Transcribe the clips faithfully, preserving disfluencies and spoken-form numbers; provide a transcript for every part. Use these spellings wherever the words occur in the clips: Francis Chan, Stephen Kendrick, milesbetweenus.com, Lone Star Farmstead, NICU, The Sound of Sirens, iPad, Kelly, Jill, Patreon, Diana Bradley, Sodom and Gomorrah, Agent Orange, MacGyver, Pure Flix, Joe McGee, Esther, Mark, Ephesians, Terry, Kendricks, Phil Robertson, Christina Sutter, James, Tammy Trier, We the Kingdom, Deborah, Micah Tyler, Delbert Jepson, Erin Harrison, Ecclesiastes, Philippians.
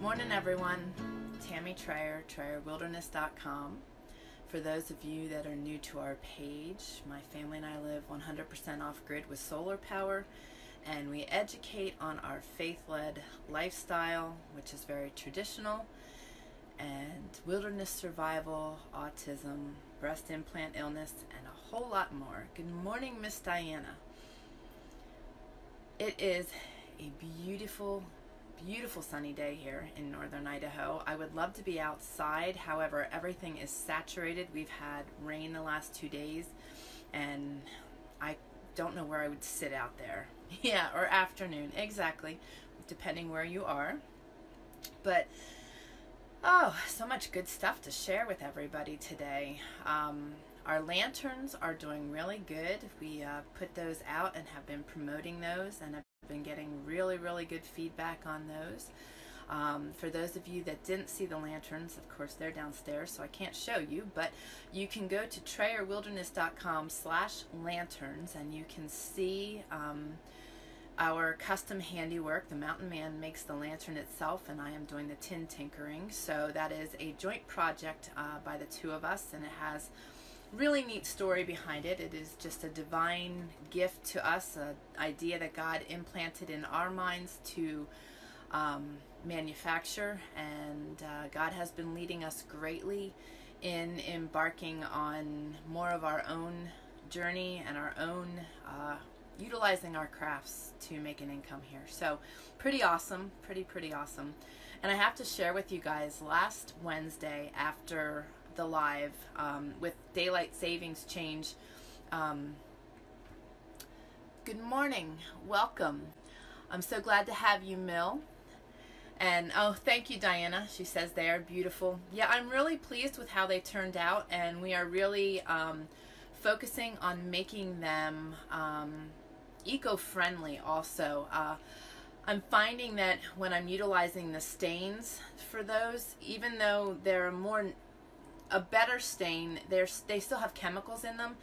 Morning everyone, Tammy Trier, Trayer Wilderness dot com. For those of you that are new to our page, my family and I live one hundred percent off-grid with solar power, and we educate on our faith-led lifestyle, which is very traditional, and wilderness survival, autism, breast implant illness, and a whole lot more. Good morning, Miss Diana. It is a beautiful, beautiful sunny day here in northern Idaho. I would love to be outside, however, everything is saturated. We've had rain the last two days, and I don't know where I would sit out there. Yeah, or afternoon, exactly, depending where you are. But, oh, so much good stuff to share with everybody today. Um, our lanterns are doing really good. We uh, put those out and have been promoting those, and I've been getting really, really good feedback on those. Um, for those of you that didn't see the lanterns, of course they're downstairs, so I can't show you, but you can go to Trayer Wilderness dot com slash lanterns, and you can see um, our custom handiwork. The mountain man makes the lantern itself, and I am doing the tin tinkering. So that is a joint project uh, by the two of us, and it has really neat story behind it. It is just a divine gift to us, an idea that God implanted in our minds to um, manufacture, and uh, God has been leading us greatly in embarking on more of our own journey and our own uh, utilizing our crafts to make an income here. So pretty awesome, pretty, pretty awesome. And I have to share with you guys, last Wednesday after the live, um, with daylight savings change. Um, good morning, welcome. I'm so glad to have you, Mill. And oh, thank you, Diana. She says they are beautiful. Yeah, I'm really pleased with how they turned out, and we are really um, focusing on making them um, eco-friendly also. Uh, I'm finding that when I'm utilizing the stains for those, even though they're more a better stain, there's they still have chemicals in them,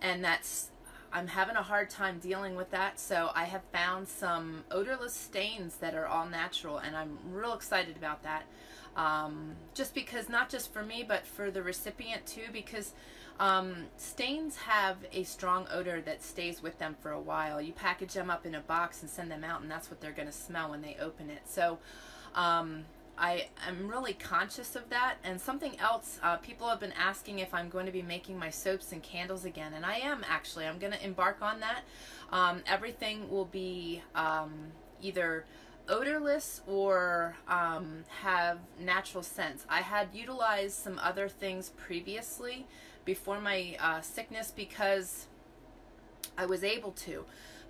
and that's I'm having a hard time dealing with that. So I have found some odorless stains that are all natural, and I'm real excited about that, um, just because, not just for me, but for the recipient too, because um, stains have a strong odor that stays with them for a while. You package them up in a box and send them out, and that's what they're gonna smell when they open it. So um, I am really conscious of that. And something else, uh, people have been asking if I'm going to be making my soaps and candles again, and I am actually. I'm going to embark on that. Um, everything will be um, either odorless or um, have natural scents. I had utilized some other things previously before my uh, sickness because I was able to.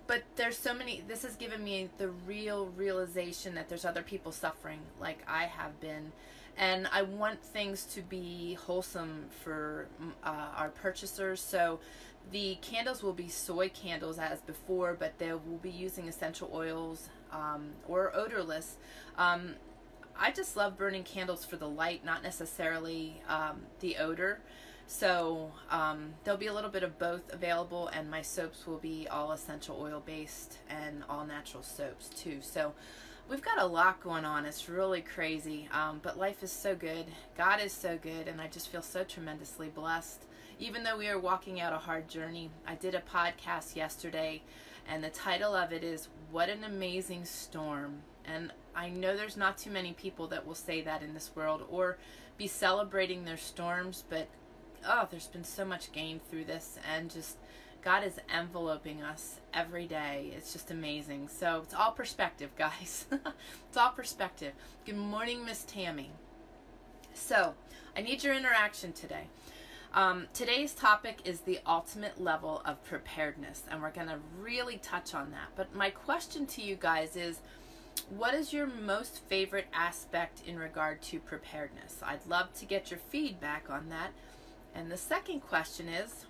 But there's so many, this has given me the real realization that there's other people suffering like I have been. And I want things to be wholesome for uh, our purchasers. So the candles will be soy candles as before, but they will be using essential oils um, or odorless. Um, I just love burning candles for the light, not necessarily um, the odor. So um, there'll be a little bit of both available, and my soaps will be all essential oil based and all natural soaps too. So we've got a lot going on. It's really crazy, um, but life is so good. God is so good, and I just feel so tremendously blessed. Even though we are walking out a hard journey, I did a podcast yesterday, and the title of it is "What an Amazing Storm." And I know there's not too many people that will say that in this world or be celebrating their storms, but oh, there's been so much gain through this, and just God is enveloping us every day. It's just amazing. So it's all perspective, guys. It's all perspective. Good morning, Miss Tammy. So I need your interaction today. Um, today's topic is the ultimate level of preparedness, and we're going to really touch on that. But my question to you guys is, what is your most favorite aspect in regard to preparedness? I'd love to get your feedback on that. And the second question is,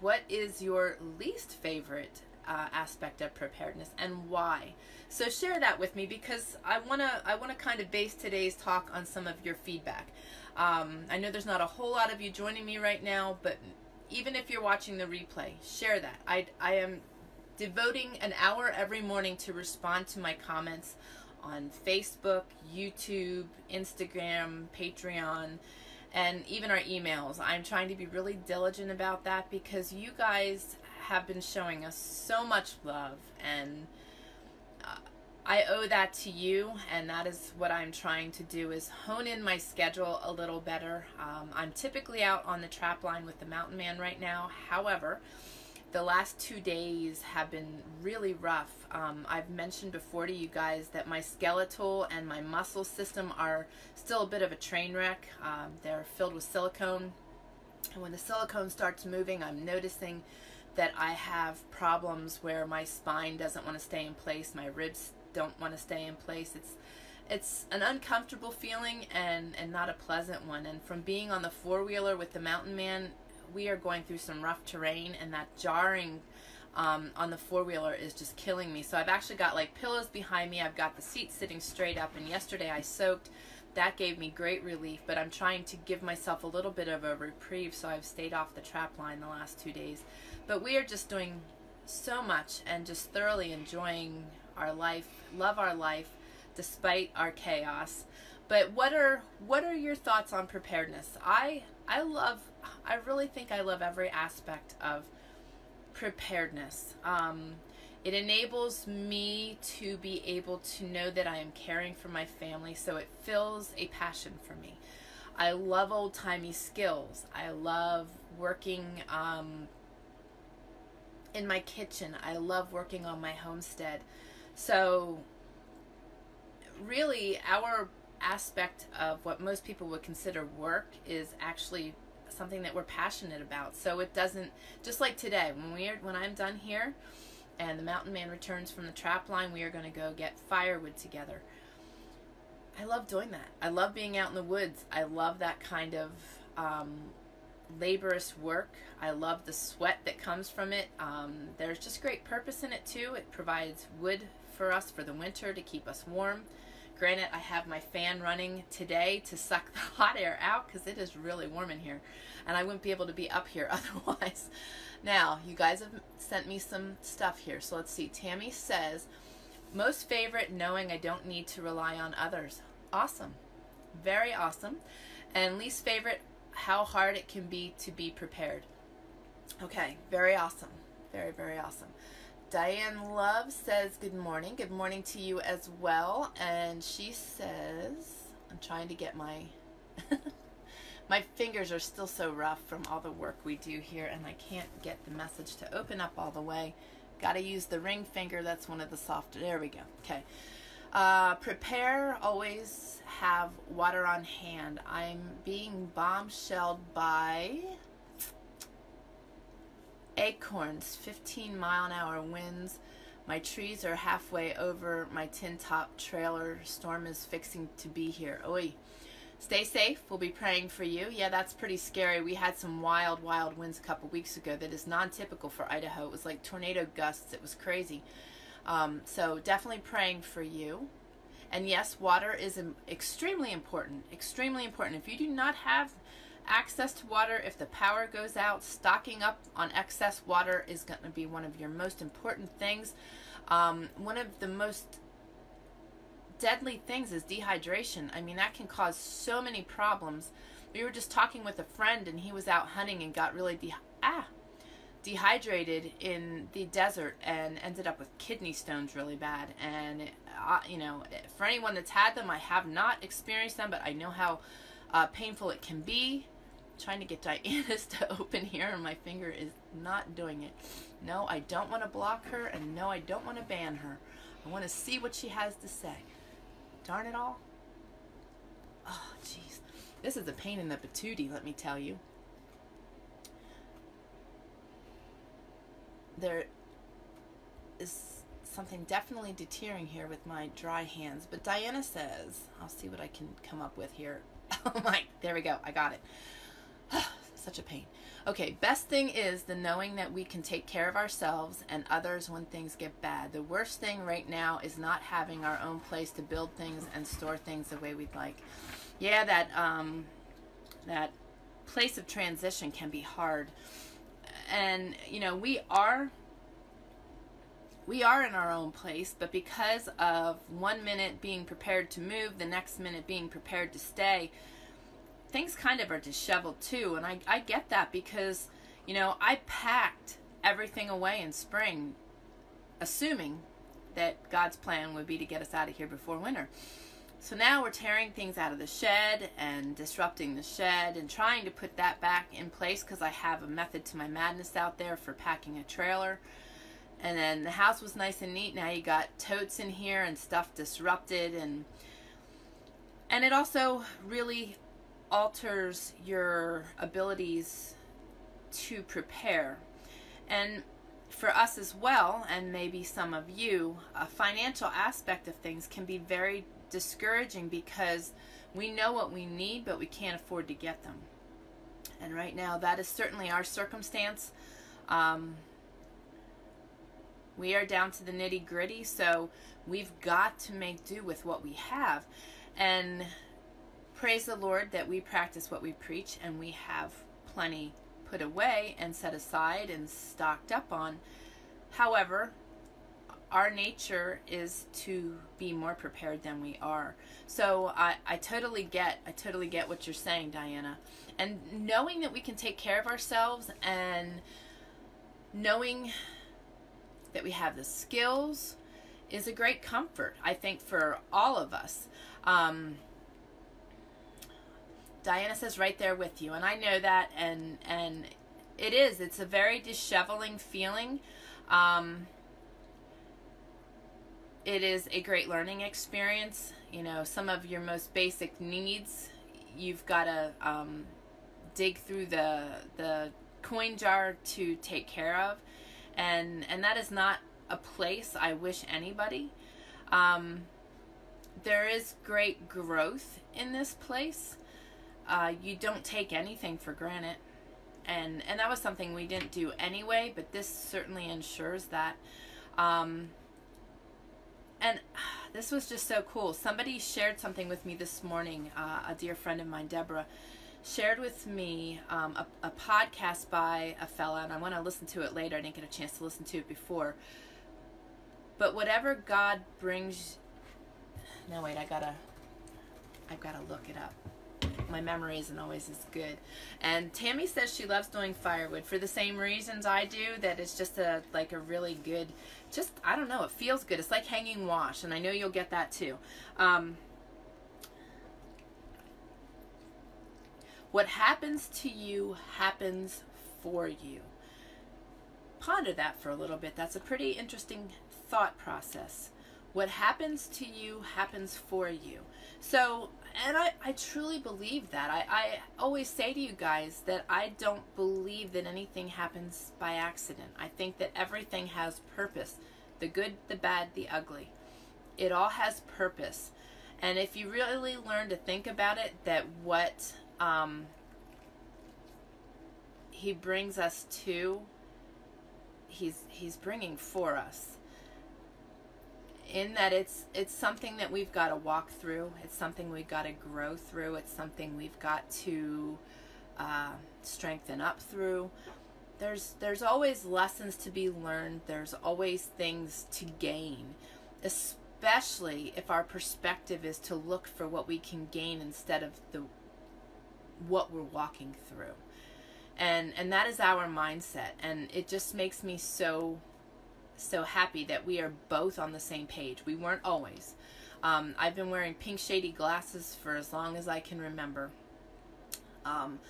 what is your least favorite uh, aspect of preparedness, and why? So share that with me, because I wanna I wanna kind of base today's talk on some of your feedback. Um, I know there's not a whole lot of you joining me right now, but even if you're watching the replay, share that. I I am devoting an hour every morning to respond to my comments on Facebook, YouTube, Instagram, Patreon, and even our emails. I'm trying to be really diligent about that because you guys have been showing us so much love, and I owe that to you, and that is what I'm trying to do, is hone in my schedule a little better. Um, I'm typically out on the trap line with the mountain man right now. However, the last two days have been really rough. Um, I've mentioned before to you guys that my skeletal and my muscle system are still a bit of a train wreck. Um, they're filled with silicone, and when the silicone starts moving, I'm noticing that I have problems where my spine doesn't want to stay in place, my ribs don't want to stay in place. It's it's an uncomfortable feeling and, and not a pleasant one. And from being on the four-wheeler with the mountain man, we are going through some rough terrain, and that jarring um, on the four-wheeler is just killing me. So I've actually got like pillows behind me. I've got the seat sitting straight up, and yesterday I soaked. That gave me great relief, but I'm trying to give myself a little bit of a reprieve, so I've stayed off the trap line the last two days. But we are just doing so much and just thoroughly enjoying our life, love our life, despite our chaos. But what are what are your thoughts on preparedness? I I love, I really think I love every aspect of preparedness. Um, it enables me to be able to know that I am caring for my family, so it fills a passion for me. I love old-timey skills. I love working um, in my kitchen. I love working on my homestead. So really, our aspect of what most people would consider work is actually something that we're passionate about. So it doesn't, just like today, when we're when I'm done here and the mountain man returns from the trap line, we are going to go get firewood together. I love doing that. I love being out in the woods. I love that kind of um, laborious work. I love the sweat that comes from it. Um, there's just great purpose in it too. It provides wood for us for the winter to keep us warm. Granted, I have my fan running today to suck the hot air out because it is really warm in here, and I wouldn't be able to be up here otherwise. Now, you guys have sent me some stuff here, so let's see. Tammy says, most favorite, knowing I don't need to rely on others. Awesome. Very awesome. And least favorite, how hard it can be to be prepared. Okay, very awesome. Very, very awesome. Diane Love says, good morning. Good morning to you as well. And she says, I'm trying to get my, my fingers are still so rough from all the work we do here, and I can't get the message to open up all the way. Got to use the ring finger. That's one of the softer. There we go. Okay. Uh, prepare, always have water on hand. I'm being bombshelled by acorns, fifteen mile an hour winds. My trees are halfway over my tin top trailer. Storm is fixing to be here. Oi. Stay safe. We'll be praying for you. Yeah, that's pretty scary. We had some wild, wild winds a couple weeks ago that is non-typical for Idaho. It was like tornado gusts. It was crazy. Um, so definitely praying for you. And yes, water is extremely important. Extremely important. If you do not have access to water, if the power goes out, stocking up on excess water is going to be one of your most important things. Um, one of the most deadly things is dehydration. I mean, that can cause so many problems. We were just talking with a friend, and he was out hunting and got really de ah, dehydrated in the desert and ended up with kidney stones really bad. And it, uh, you know, for anyone that's had them, I have not experienced them, but I know how uh, painful it can be. I'm trying to get Diana's to open here, and my finger is not doing it. No, I don't want to block her, and no, I don't want to ban her. I want to see what she has to say. Darn it all. Oh, jeez. This is a pain in the patootie, let me tell you. There is something definitely deterring here with my dry hands. But Diana says, I'll see what I can come up with here. Oh my, there we go. I got it. Such a pain. Okay, best thing is the knowing that we can take care of ourselves and others when things get bad. The worst thing right now is not having our own place to build things and store things the way we'd like. Yeah, that um, that place of transition can be hard. And, you know, we are we are in our own place, but because of one minute being prepared to move, the next minute being prepared to stay, things kind of are disheveled too. And I, I get that, because, you know, I packed everything away in spring, assuming that God's plan would be to get us out of here before winter. So now we're tearing things out of the shed and disrupting the shed and trying to put that back in place, because I have a method to my madness out there for packing a trailer. And then the house was nice and neat. Now you got totes in here and stuff disrupted, and and it also really alters your abilities to prepare. And for us as well, and maybe some of you, a financial aspect of things can be very discouraging, because we know what we need, but we can't afford to get them. And right now that is certainly our circumstance. Um, we are down to the nitty-gritty, so we've got to make do with what we have. And praise the Lord that we practice what we preach, and we have plenty put away and set aside and stocked up on. However, our nature is to be more prepared than we are. So I, I totally get, I totally get what you're saying, Diana. And knowing that we can take care of ourselves, and knowing that we have the skills, is a great comfort, I think, for all of us. Um, Diana says, right there with you. And I know that, and and it is. It's a very disheveling feeling. Um, It is a great learning experience. You know, some of your most basic needs, you've got to um, dig through the the coin jar to take care of, and and that is not a place I wish anybody. Um, there is great growth in this place. Uh, you don't take anything for granted, and and that was something we didn't do anyway. But this certainly ensures that. Um, And this was just so cool. Somebody shared something with me this morning. Uh, a dear friend of mine, Deborah, shared with me um, a, a podcast by a fella, and I want to listen to it later. I didn't get a chance to listen to it before. But whatever God brings, no wait, I gotta, I've gotta look it up. My memory isn't always as good. And Tammy says she loves doing firewood for the same reasons I do, that it's just a like a really good, just, I don't know, it feels good. It's like hanging wash, and I know you'll get that too. Um, what happens to you happens for you. Ponder that for a little bit. That's a pretty interesting thought process. What happens to you happens for you. So, and I, I truly believe that. I, I always say to you guys that I don't believe that anything happens by accident. I think that everything has purpose. The good, the bad, the ugly. It all has purpose. And if you really learn to think about it, that what um, he brings us to, he's, he's bringing for us. In that it's it's something that we've got to walk through, it's something we've got to grow through, it's something we've got to uh, strengthen up through. There's there's always lessons to be learned, there's always things to gain, especially if our perspective is to look for what we can gain instead of the what we're walking through. And and that is our mindset, and it just makes me so so happy that we are both on the same page. We weren't always. Um, I've been wearing pink shady glasses for as long as I can remember. Um,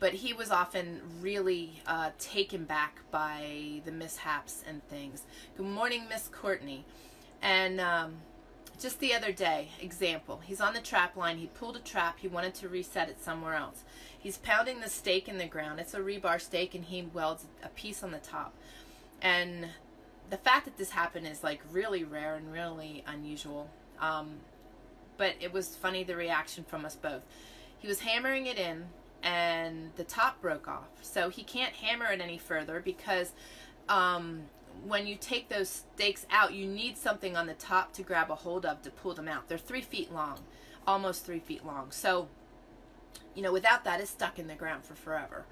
but he was often really uh, taken back by the mishaps and things. Good morning, Miss Courtney. And um, just the other day, example, he's on the trap line. He pulled a trap. He wanted to reset it somewhere else. He's pounding the stake in the ground. It's a rebar stake, and he welds a piece on the top. And the fact that this happened is like really rare and really unusual, um, but it was funny, the reaction from us both. He was hammering it in, and the top broke off, so he can't hammer it any further, because um, when you take those stakes out, you need something on the top to grab a hold of to pull them out. They're three feet long, almost three feet long, so you know, without that, it's stuck in the ground for forever.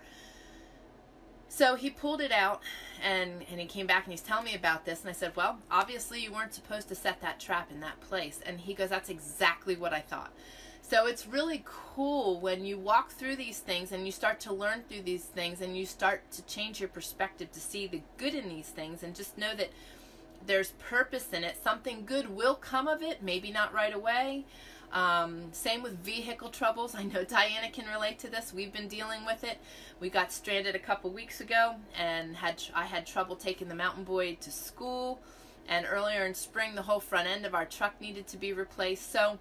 So he pulled it out, and, and he came back and he's telling me about this. And I said, well, obviously you weren't supposed to set that trap in that place. And he goes, that's exactly what I thought. So it's really cool when you walk through these things and you start to learn through these things and you start to change your perspective to see the good in these things and just know that there's purpose in it. Something good will come of it, maybe not right away. Um, same with vehicle troubles. I know Diana can relate to this. We've been dealing with it. We got stranded a couple weeks ago, and had I had trouble taking the mountain boy to school. And earlier in spring, the whole front end of our truck needed to be replaced. So,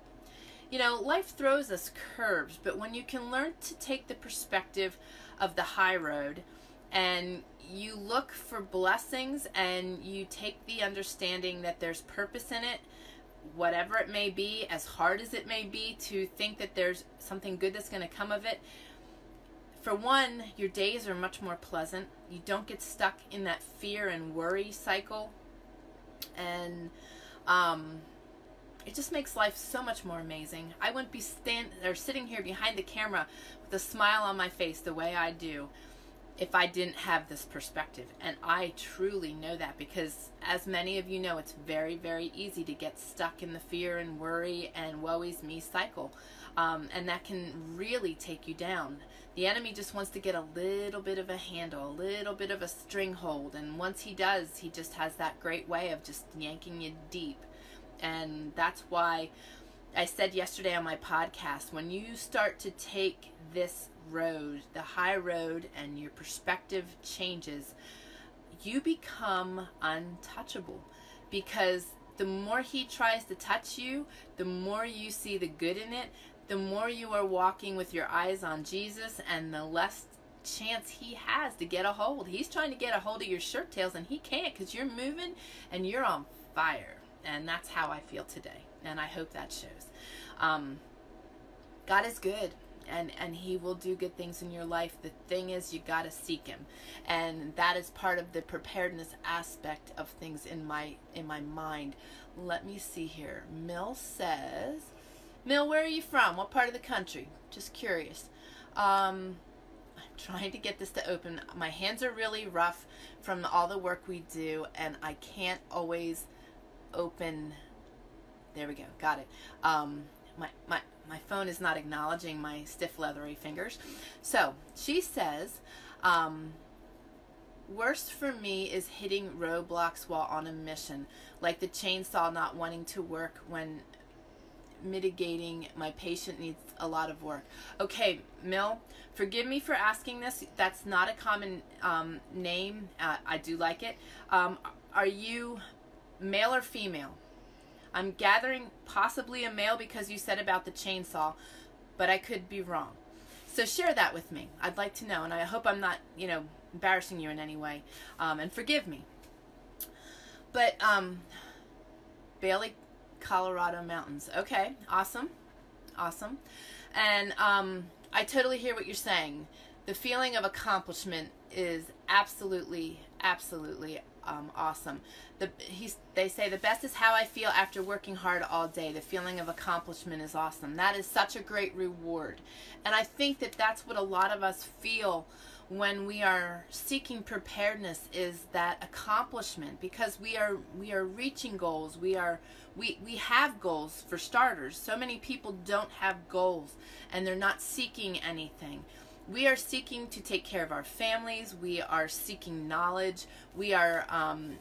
you know, life throws us curves, but when you can learn to take the perspective of the high road and you look for blessings and you take the understanding that there's purpose in it, whatever it may be, as hard as it may be to think that there's something good that's going to come of it, for one, your days are much more pleasant. You don't get stuck in that fear and worry cycle, and um, it just makes life so much more amazing. I wouldn't be stand or sitting here behind the camera with a smile on my face the way I do if I didn't have this perspective. And I truly know that, because as many of you know, it's very, very easy to get stuck in the fear and worry and woe is me cycle. Um, and that can really take you down. The enemy just wants to get a little bit of a handle, a little bit of a string hold. And once he does, he just has that great way of just yanking you deep. And that's why I said yesterday on my podcast, when you start to take this road, the high road, and your perspective changes, you become untouchable, because the more he tries to touch you, the more you see the good in it, the more you are walking with your eyes on Jesus, and the less chance he has to get a hold. He's trying to get a hold of your shirt tails and he can't, because you're moving and you're on fire. And that's how I feel today, and I hope that shows. Um, God is good, and, and he will do good things in your life. The thing is, you got to seek him, and that is part of the preparedness aspect of things in my in my mind. Let me see here. Mill says, Mill, where are you from? What part of the country? Just curious. Um, I'm trying to get this to open. My hands are really rough from all the work we do, and I can't always open. There we go, got it. Um, my, my, my phone is not acknowledging my stiff leathery fingers. So she says, um, worst for me is hitting roadblocks while on a mission, like the chainsaw not wanting to work when mitigating my patient needs a lot of work. Okay, Mill, forgive me for asking this. That's not a common um, name. Uh, I do like it. Um, are you male or female? I'm gathering possibly a male, because you said about the chainsaw, but I could be wrong. So share that with me. I'd like to know, and I hope I'm not, you know, embarrassing you in any way. Um, and forgive me. But um, Bailey, Colorado mountains. Okay, awesome, awesome. And um, I totally hear what you're saying. The feeling of accomplishment is absolutely, absolutely Um, awesome. The, he's, they say the best is how I feel after working hard all day. The feeling of accomplishment is awesome. That is such a great reward. And I think that that's what a lot of us feel when we are seeking preparedness, is that accomplishment, because we are we are reaching goals. We are we we have goals, for starters. So many people don't have goals, and they're not seeking anything. We are seeking to take care of our families. We are seeking knowledge. We are um,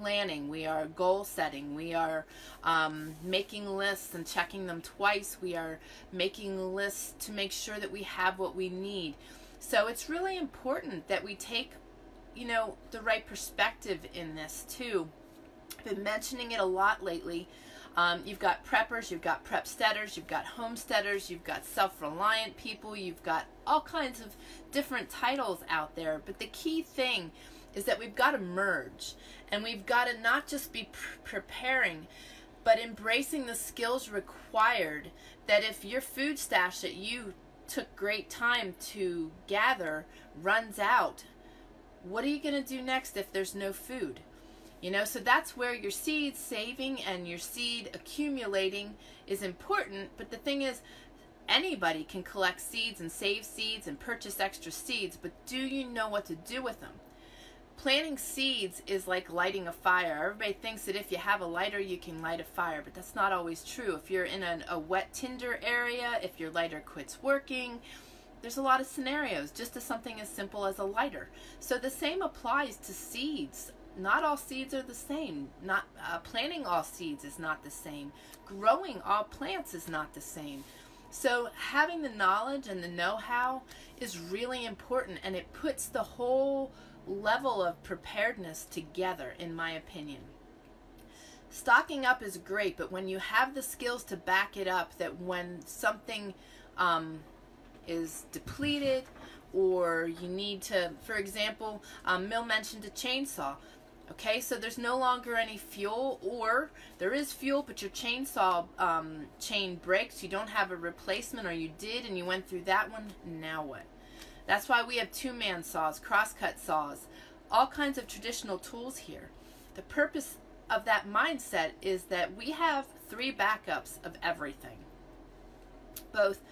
planning. We are goal setting. We are um, making lists and checking them twice. We are making lists to make sure that we have what we need. So it's really important that we take, you know, the right perspective in this too. I've been mentioning it a lot lately. Um, you've got preppers, you've got prepsteaders, you've got homesteaders, you've got self-reliant people, you've got all kinds of different titles out there. But the key thing is that we've got to merge, and we've got to not just be preparing, but embracing the skills required, that if your food stash that you took great time to gather runs out, what are you going to do next if there's no food? You know, so that's where your seed saving and your seed accumulating is important. But the thing is, Anybody can collect seeds and save seeds and purchase extra seeds, but do you know what to do with them? Planting seeds is like lighting a fire. Everybody thinks that if you have a lighter, you can light a fire, but that's not always true. If you're in an, a wet tinder area, if your lighter quits working, there's a lot of scenarios, just to something as simple as a lighter. So the same applies to seeds. Not all seeds are the same. Not uh, planting all seeds is not the same. Growing all plants is not the same. So having the knowledge and the know-how is really important, and it puts the whole level of preparedness together, in my opinion. Stocking up is great, but when you have the skills to back it up, that when something um, is depleted, or you need to, for example, um, Mill mentioned a chainsaw. Okay, so there's no longer any fuel, or there is fuel, but your chainsaw um, chain breaks. You don't have a replacement, or you did, and you went through that one. Now what? That's why we have two-man saws, crosscut saws, all kinds of traditional tools here. The purpose of that mindset is that we have three backups of everything, both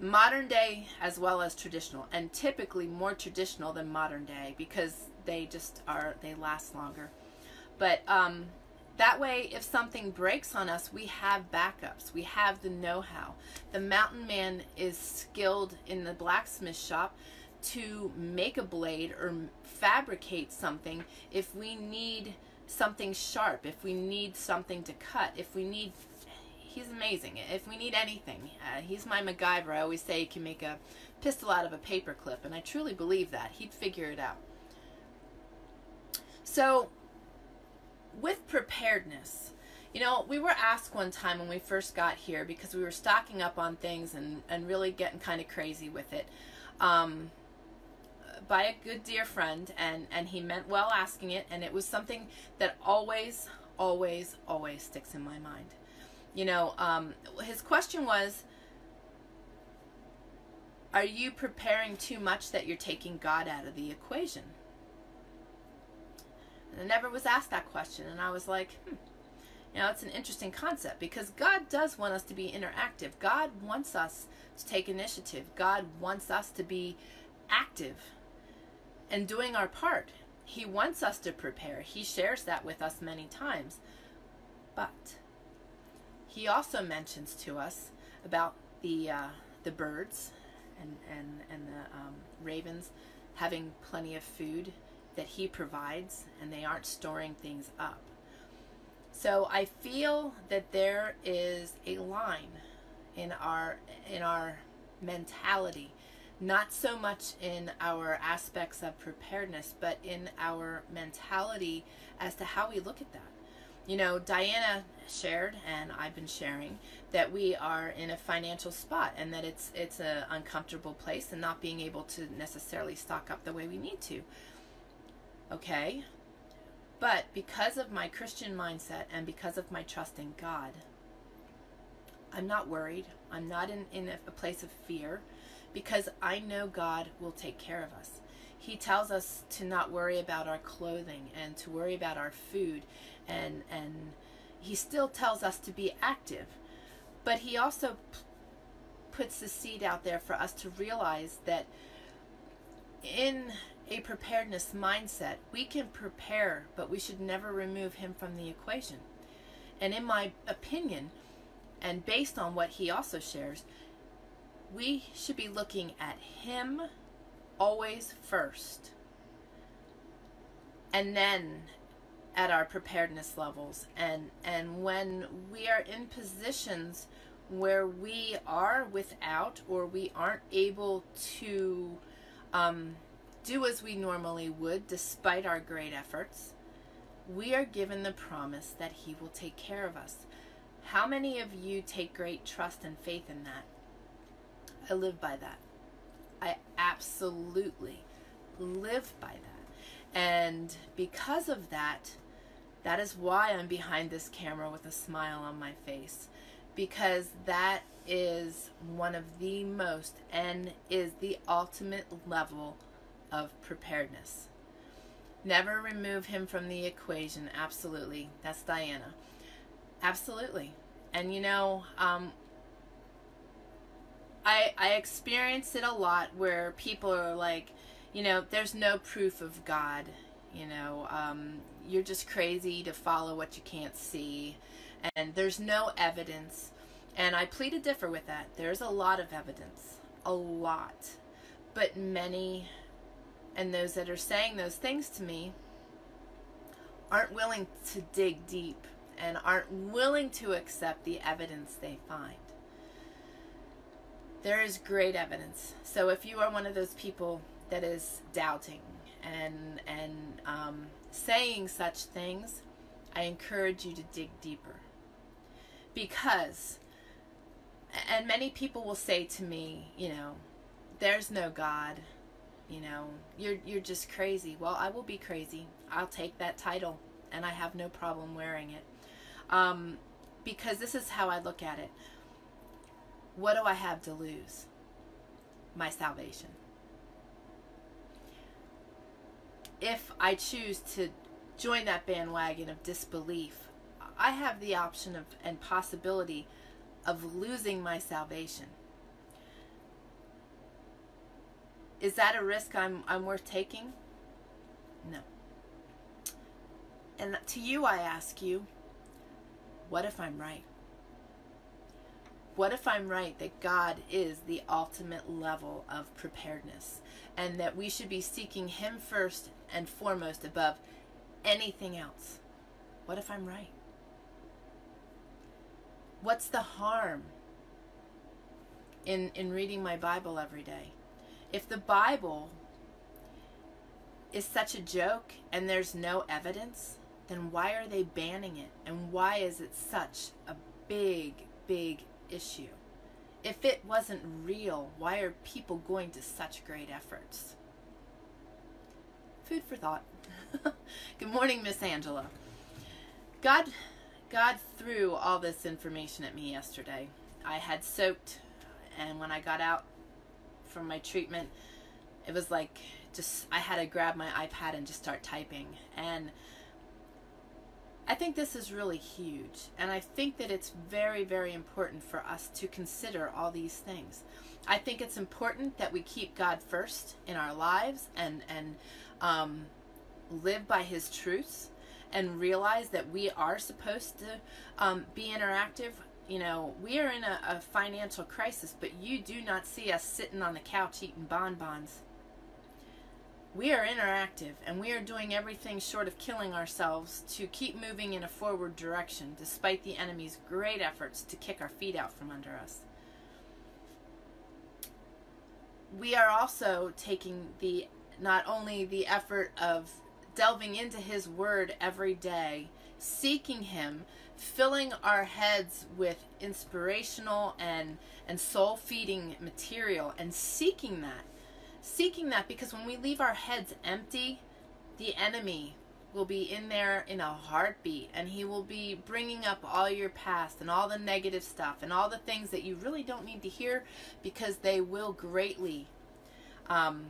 modern day as well as traditional, and typically more traditional than modern day because they just are, they last longer. But um, that way, if something breaks on us, we have backups. We have the know-how. The mountain man is skilled in the blacksmith shop to make a blade or fabricate something if we need something sharp, if we need something to cut, if we need, he's amazing. If we need anything, uh, he's my MacGyver. I always say he can make a pistol out of a paper clip, and I truly believe that. He'd figure it out. So with preparedness, you know, we were asked one time when we first got here, because we were stocking up on things and, and really getting kind of crazy with it, um, by a good dear friend, and, and he meant well asking it, and it was something that always, always, always sticks in my mind. You know, um, his question was, are you preparing too much that you're taking God out of the equation? And I never was asked that question, and I was like, hmm. You know, it's an interesting concept, because God does want us to be interactive. God wants us to take initiative. God wants us to be active and doing our part. He wants us to prepare. He shares that with us many times. But he also mentions to us about the uh, the birds and and and the um, ravens having plenty of food that he provides, and they aren't storing things up. So I feel that there is a line in our in our mentality, not so much in our aspects of preparedness, but in our mentality as to how we look at that. You know, Diana shared, and I've been sharing, that we are in a financial spot, and that it's it's an uncomfortable place, and not being able to necessarily stock up the way we need to. Okay? But because of my Christian mindset and because of my trust in God, I'm not worried. I'm not in, in a place of fear, because I know God will take care of us. He tells us to not worry about our clothing and to worry about our food, and and he still tells us to be active, but he also puts the seed out there for us to realize that in a preparedness mindset, we can prepare, but we should never remove him from the equation. And in my opinion, and based on what he also shares, we should be looking at him always first, and then at our preparedness levels, and and when we are in positions where we are without, or we aren't able to um, do as we normally would despite our great efforts, we are given the promise that he will take care of us. How many of you take great trust and faith in that? I live by that. I absolutely live by that. And because of that, that is why I'm behind this camera with a smile on my face, because that is one of the most, and is the ultimate level of preparedness. Never remove him from the equation. Absolutely. That's Diana. Absolutely. And you know, um, I, I experience it a lot where people are like, you know, there's no proof of God, you know, um, you're just crazy to follow what you can't see, and there's no evidence. And I plead to differ with that. There's a lot of evidence, a lot, but many, and those that are saying those things to me, aren't willing to dig deep and aren't willing to accept the evidence they find. There is great evidence. So if you are one of those people that is doubting and, and um, saying such things, I encourage you to dig deeper. Because, and many people will say to me, you know, there's no God, you know, you're, you're just crazy. Well, I will be crazy. I'll take that title, and I have no problem wearing it. Um, because this is how I look at it. What do I have to lose? My salvation. If I choose to join that bandwagon of disbelief, I have the option of and possibility of losing my salvation. Is that a risk I'm, I'm worth taking? No. And to you, I ask you, what if I'm right? What if I'm right that God is the ultimate level of preparedness, and that we should be seeking Him first and foremost above anything else? What if I'm right? What's the harm in, in reading my Bible every day? If the Bible is such a joke and there's no evidence, then why are they banning it? And why is it such a big, big issue? If it wasn't real, why are people going to such great efforts? Food for thought. Good morning, Miss Angela. God, God threw all this information at me yesterday. I had soaked, and when I got out from my treatment, it was like just I had to grab my iPad and just start typing. And I think this is really huge, and I think that it's very, very important for us to consider all these things. I think it's important that we keep God first in our lives and, and um, live by His truths and realize that we are supposed to um, be interactive. You know, we are in a, a financial crisis, but you do not see us sitting on the couch eating bonbons. We are interactive, and we are doing everything short of killing ourselves to keep moving in a forward direction despite the enemy's great efforts to kick our feet out from under us. We are also taking the not only the effort of delving into His Word every day, seeking Him, filling our heads with inspirational and, and soul-feeding material, and seeking that. Seeking that, because when we leave our heads empty, the enemy will be in there in a heartbeat, and he will be bringing up all your past and all the negative stuff and all the things that you really don't need to hear, because they will greatly um,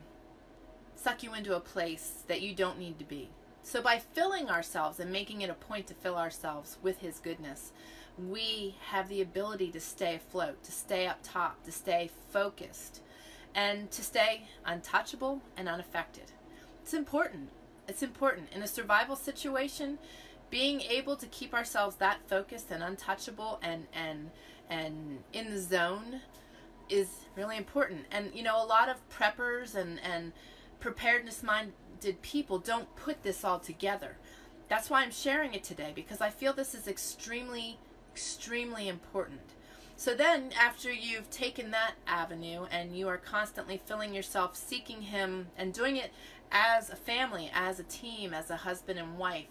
suck you into a place that you don't need to be. So by filling ourselves and making it a point to fill ourselves with His goodness, we have the ability to stay afloat, to stay up top, to stay focused, and to stay untouchable and unaffected. It's important. It's important. In a survival situation, being able to keep ourselves that focused and untouchable and, and, and in the zone is really important. And, you know, a lot of preppers and, and preparedness-minded people don't put this all together. That's why I'm sharing it today, because I feel this is extremely, extremely important. So then, after you've taken that avenue and you are constantly filling yourself, seeking Him, and doing it as a family, as a team, as a husband and wife,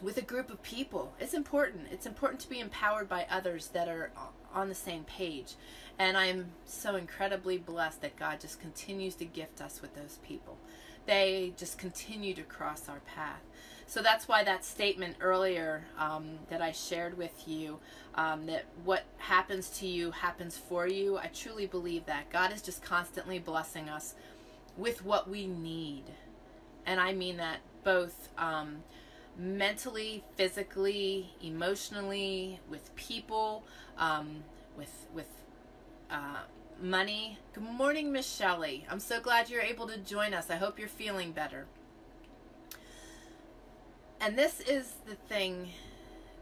with a group of people, it's important. It's important to be empowered by others that are on the same page. And I'm so incredibly blessed that God just continues to gift us with those people. They just continue to cross our path. So that's why that statement earlier um, that I shared with you, um, that what happens to you happens for you, I truly believe that. God is just constantly blessing us with what we need. And I mean that both um, mentally, physically, emotionally, with people, um, with, with uh, money. Good morning, Miss Shelley. I'm so glad you're able to join us. I hope you're feeling better. And this is the thing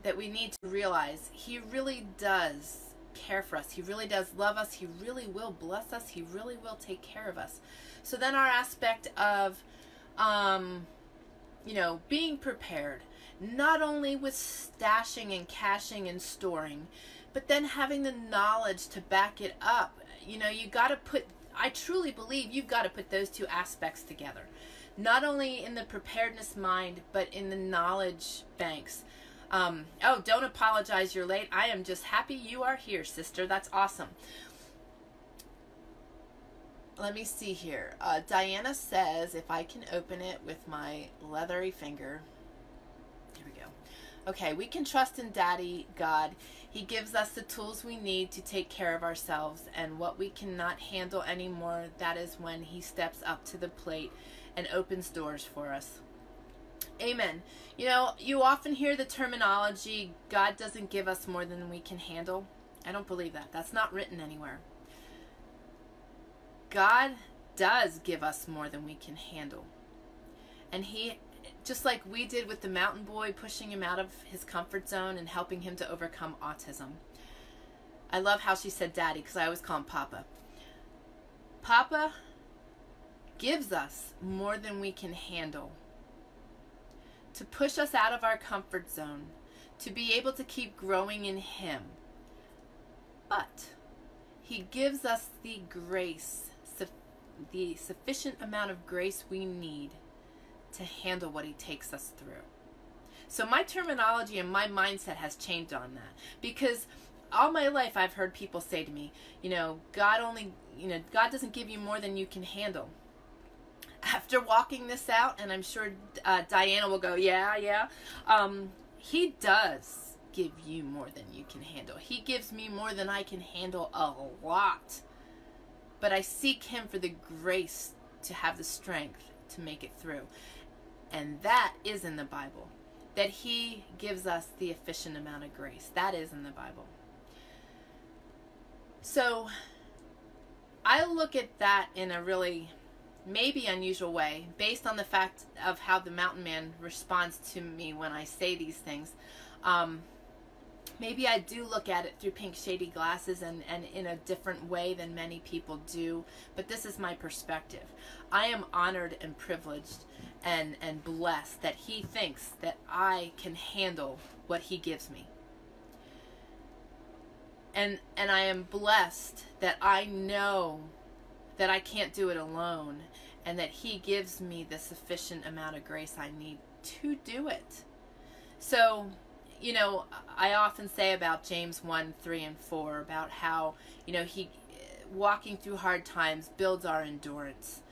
that we need to realize. He really does care for us. He really does love us. He really will bless us. He really will take care of us. So then our aspect of, um, you know, being prepared, not only with stashing and caching and storing, but then having the knowledge to back it up. You know, you got to put, I truly believe you've got to put those two aspects together. Not only in the preparedness mind, but in the knowledge banks. Um, oh, don't apologize, you're late. I am just happy you are here, sister. That's awesome. Let me see here. Uh, Diana says, if I can open it with my leathery finger. Here we go. Okay, we can trust in Daddy God. He gives us the tools we need to take care of ourselves, and what we cannot handle anymore, that is when he steps up to the plate and opens doors for us. Amen. You know, you often hear the terminology, God doesn't give us more than we can handle. I don't believe that. That's not written anywhere. God does give us more than we can handle. And he, just like we did with the mountain boy, pushing him out of his comfort zone and helping him to overcome autism. I love how she said Daddy, because I always call him Papa. Papa gives us more than we can handle, to push us out of our comfort zone, to be able to keep growing in him. But he gives us the grace, the sufficient amount of grace we need to handle what he takes us through. So my terminology and my mindset has changed on that, because all my life I've heard people say to me, you know, God only, you know, God doesn't give you more than you can handle. After walking this out, and I'm sure uh, Diana will go, yeah, yeah, um, he does give you more than you can handle. He gives me more than I can handle a lot. But I seek him for the grace to have the strength to make it through. And that is in the Bible, that he gives us the efficient amount of grace. That is in the Bible. So I look at that in a really maybe unusual way, based on the fact of how the mountain man responds to me when I say these things. Um, maybe I do look at it through pink shady glasses and, and in a different way than many people do, but this is my perspective. I am honored and privileged and, and blessed that he thinks that I can handle what he gives me. And, and I am blessed that I know that I can't do it alone, and that he gives me the sufficient amount of grace I need to do it. So, you know, I often say about James one, three, and four, about how, you know, he walking through hard times builds our endurance.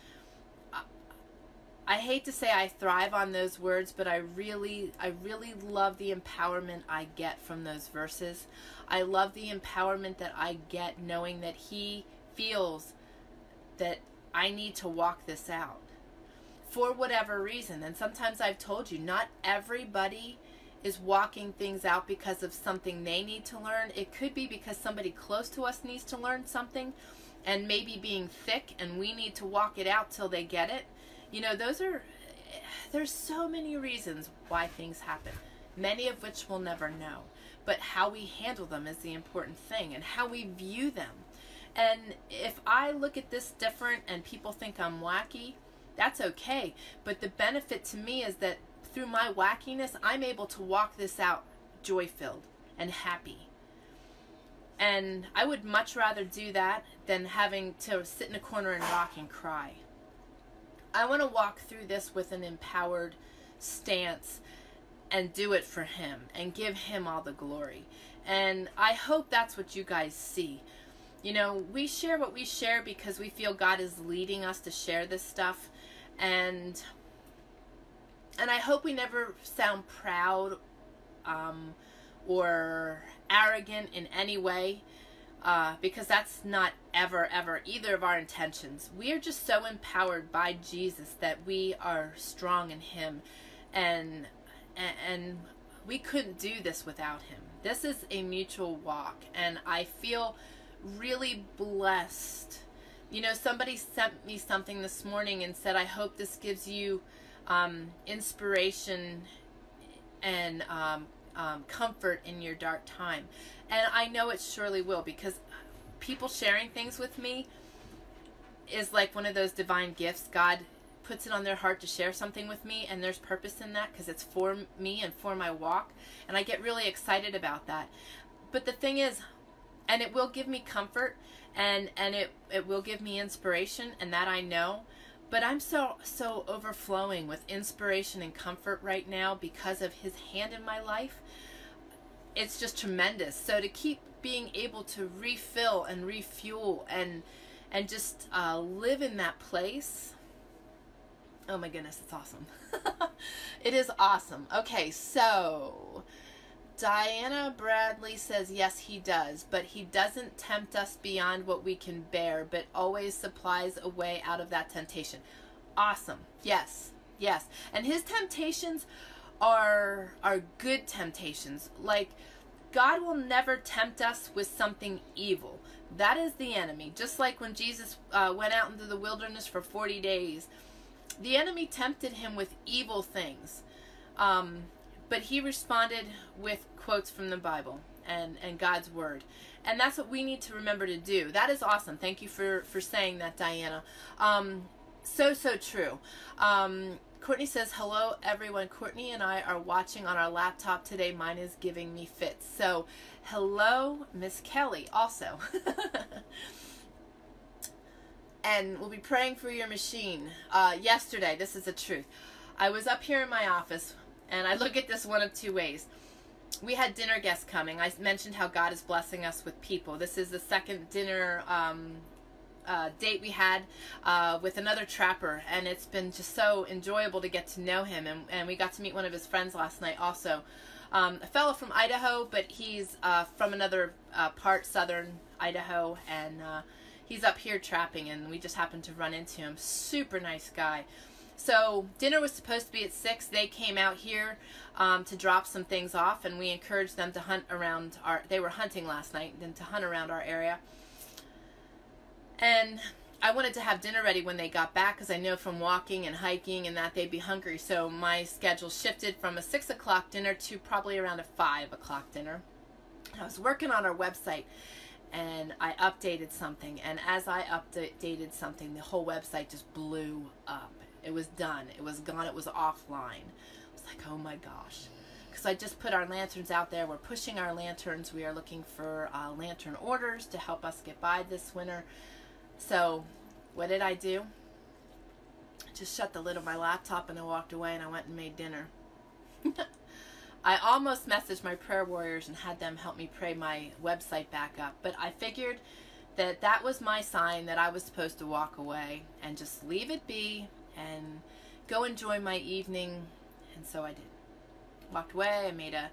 I hate to say I thrive on those words, but I really, I really love the empowerment I get from those verses. I love the empowerment that I get knowing that he feels that I need to walk this out for whatever reason. And sometimes I've told you, not everybody is walking things out because of something they need to learn. It could be because somebody close to us needs to learn something, and maybe being thick, and we need to walk it out till they get it. You know, those are, there's so many reasons why things happen, many of which we'll never know. But how we handle them is the important thing, and how we view them. And if I look at this different and people think I'm wacky, that's okay. But the benefit to me is that through my wackiness, I'm able to walk this out joy-filled and happy. And I would much rather do that than having to sit in a corner and rock and cry. I want to walk through this with an empowered stance and do it for him and give him all the glory. And I hope that's what you guys see. You know, we share what we share because we feel God is leading us to share this stuff. And and I hope we never sound proud um, or arrogant in any way, uh, because that's not ever, ever either of our intentions. We are just so empowered by Jesus that we are strong in him, and, and we couldn't do this without him. This is a mutual walk, and I feel really blessed. You know, somebody sent me something this morning and said, I hope this gives you um, inspiration and um, um, comfort in your dark time. And I know it surely will, because people sharing things with me is like one of those divine gifts. God puts it on their heart to share something with me, and there's purpose in that because it's for me and for my walk, and I get really excited about that. But the thing is, and it will give me comfort, and and it it will give me inspiration, and that I know, but I'm so so overflowing with inspiration and comfort right now because of His hand in my life. It's just tremendous. So to keep being able to refill and refuel and and just uh, live in that place, oh my goodness, it's awesome. It is awesome. Okay, so Diana Bradley says, yes, He does, but He doesn't tempt us beyond what we can bear, but always supplies a way out of that temptation. Awesome. Yes, yes. And His temptations are, are good temptations. Like, God will never tempt us with something evil. That is the enemy. Just like when Jesus uh, went out into the wilderness for forty days, the enemy tempted Him with evil things, um, but He responded with quotes from the Bible and, and God's Word. And that's what we need to remember to do. That is awesome. Thank you for, for saying that, Diana. Um, so, so true. Um, Courtney says, hello, everyone. Courtney and I are watching on our laptop today. Mine is giving me fits. So, hello, Miss Kelly, also. And we'll be praying for your machine. Uh, yesterday, this is the truth. I was up here in my office, and I look at this one of two ways. We had dinner guests coming. I mentioned how God is blessing us with people. This is the second dinner um, uh, date we had uh, with another trapper, and it's been just so enjoyable to get to know him. And, and we got to meet one of his friends last night also. Um, a fellow from Idaho, but he's uh, from another uh, part, southern Idaho, and uh, he's up here trapping, and we just happened to run into him. Super nice guy. So dinner was supposed to be at six. They came out here um, to drop some things off, and we encouraged them to hunt around our, they were hunting last night, and to hunt around our area. And I wanted to have dinner ready when they got back, because I know from walking and hiking and that they'd be hungry. So my schedule shifted from a six o'clock dinner to probably around a five o'clock dinner. I was working on our website, and I updated something, and as I updated something, the whole website just blew up. It was done. It was gone. It was offline. I was like, oh my gosh. Because I just put our lanterns out there. We're pushing our lanterns. We are looking for uh, lantern orders to help us get by this winter. So what did I do? I just shut the lid of my laptop, and I walked away, and I went and made dinner. I almost messaged my prayer warriors and had them help me pray my website back up, but I figured that that was my sign that I was supposed to walk away and just leave it be and go enjoy my evening, and so I did. Walked away, I made a,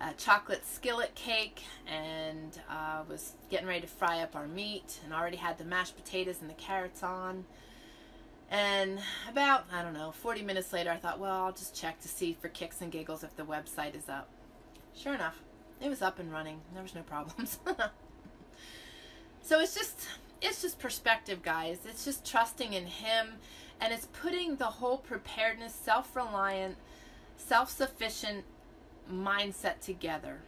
a chocolate skillet cake, and uh, was getting ready to fry up our meat, and already had the mashed potatoes and the carrots on. And about, I don't know, forty minutes later, I thought, well, I'll just check to see for kicks and giggles if the website is up. Sure enough, it was up and running. There was no problems. So it's just, it's just perspective, guys. It's just trusting in Him, and it's putting the whole preparedness, self-reliant, self-sufficient mindset together,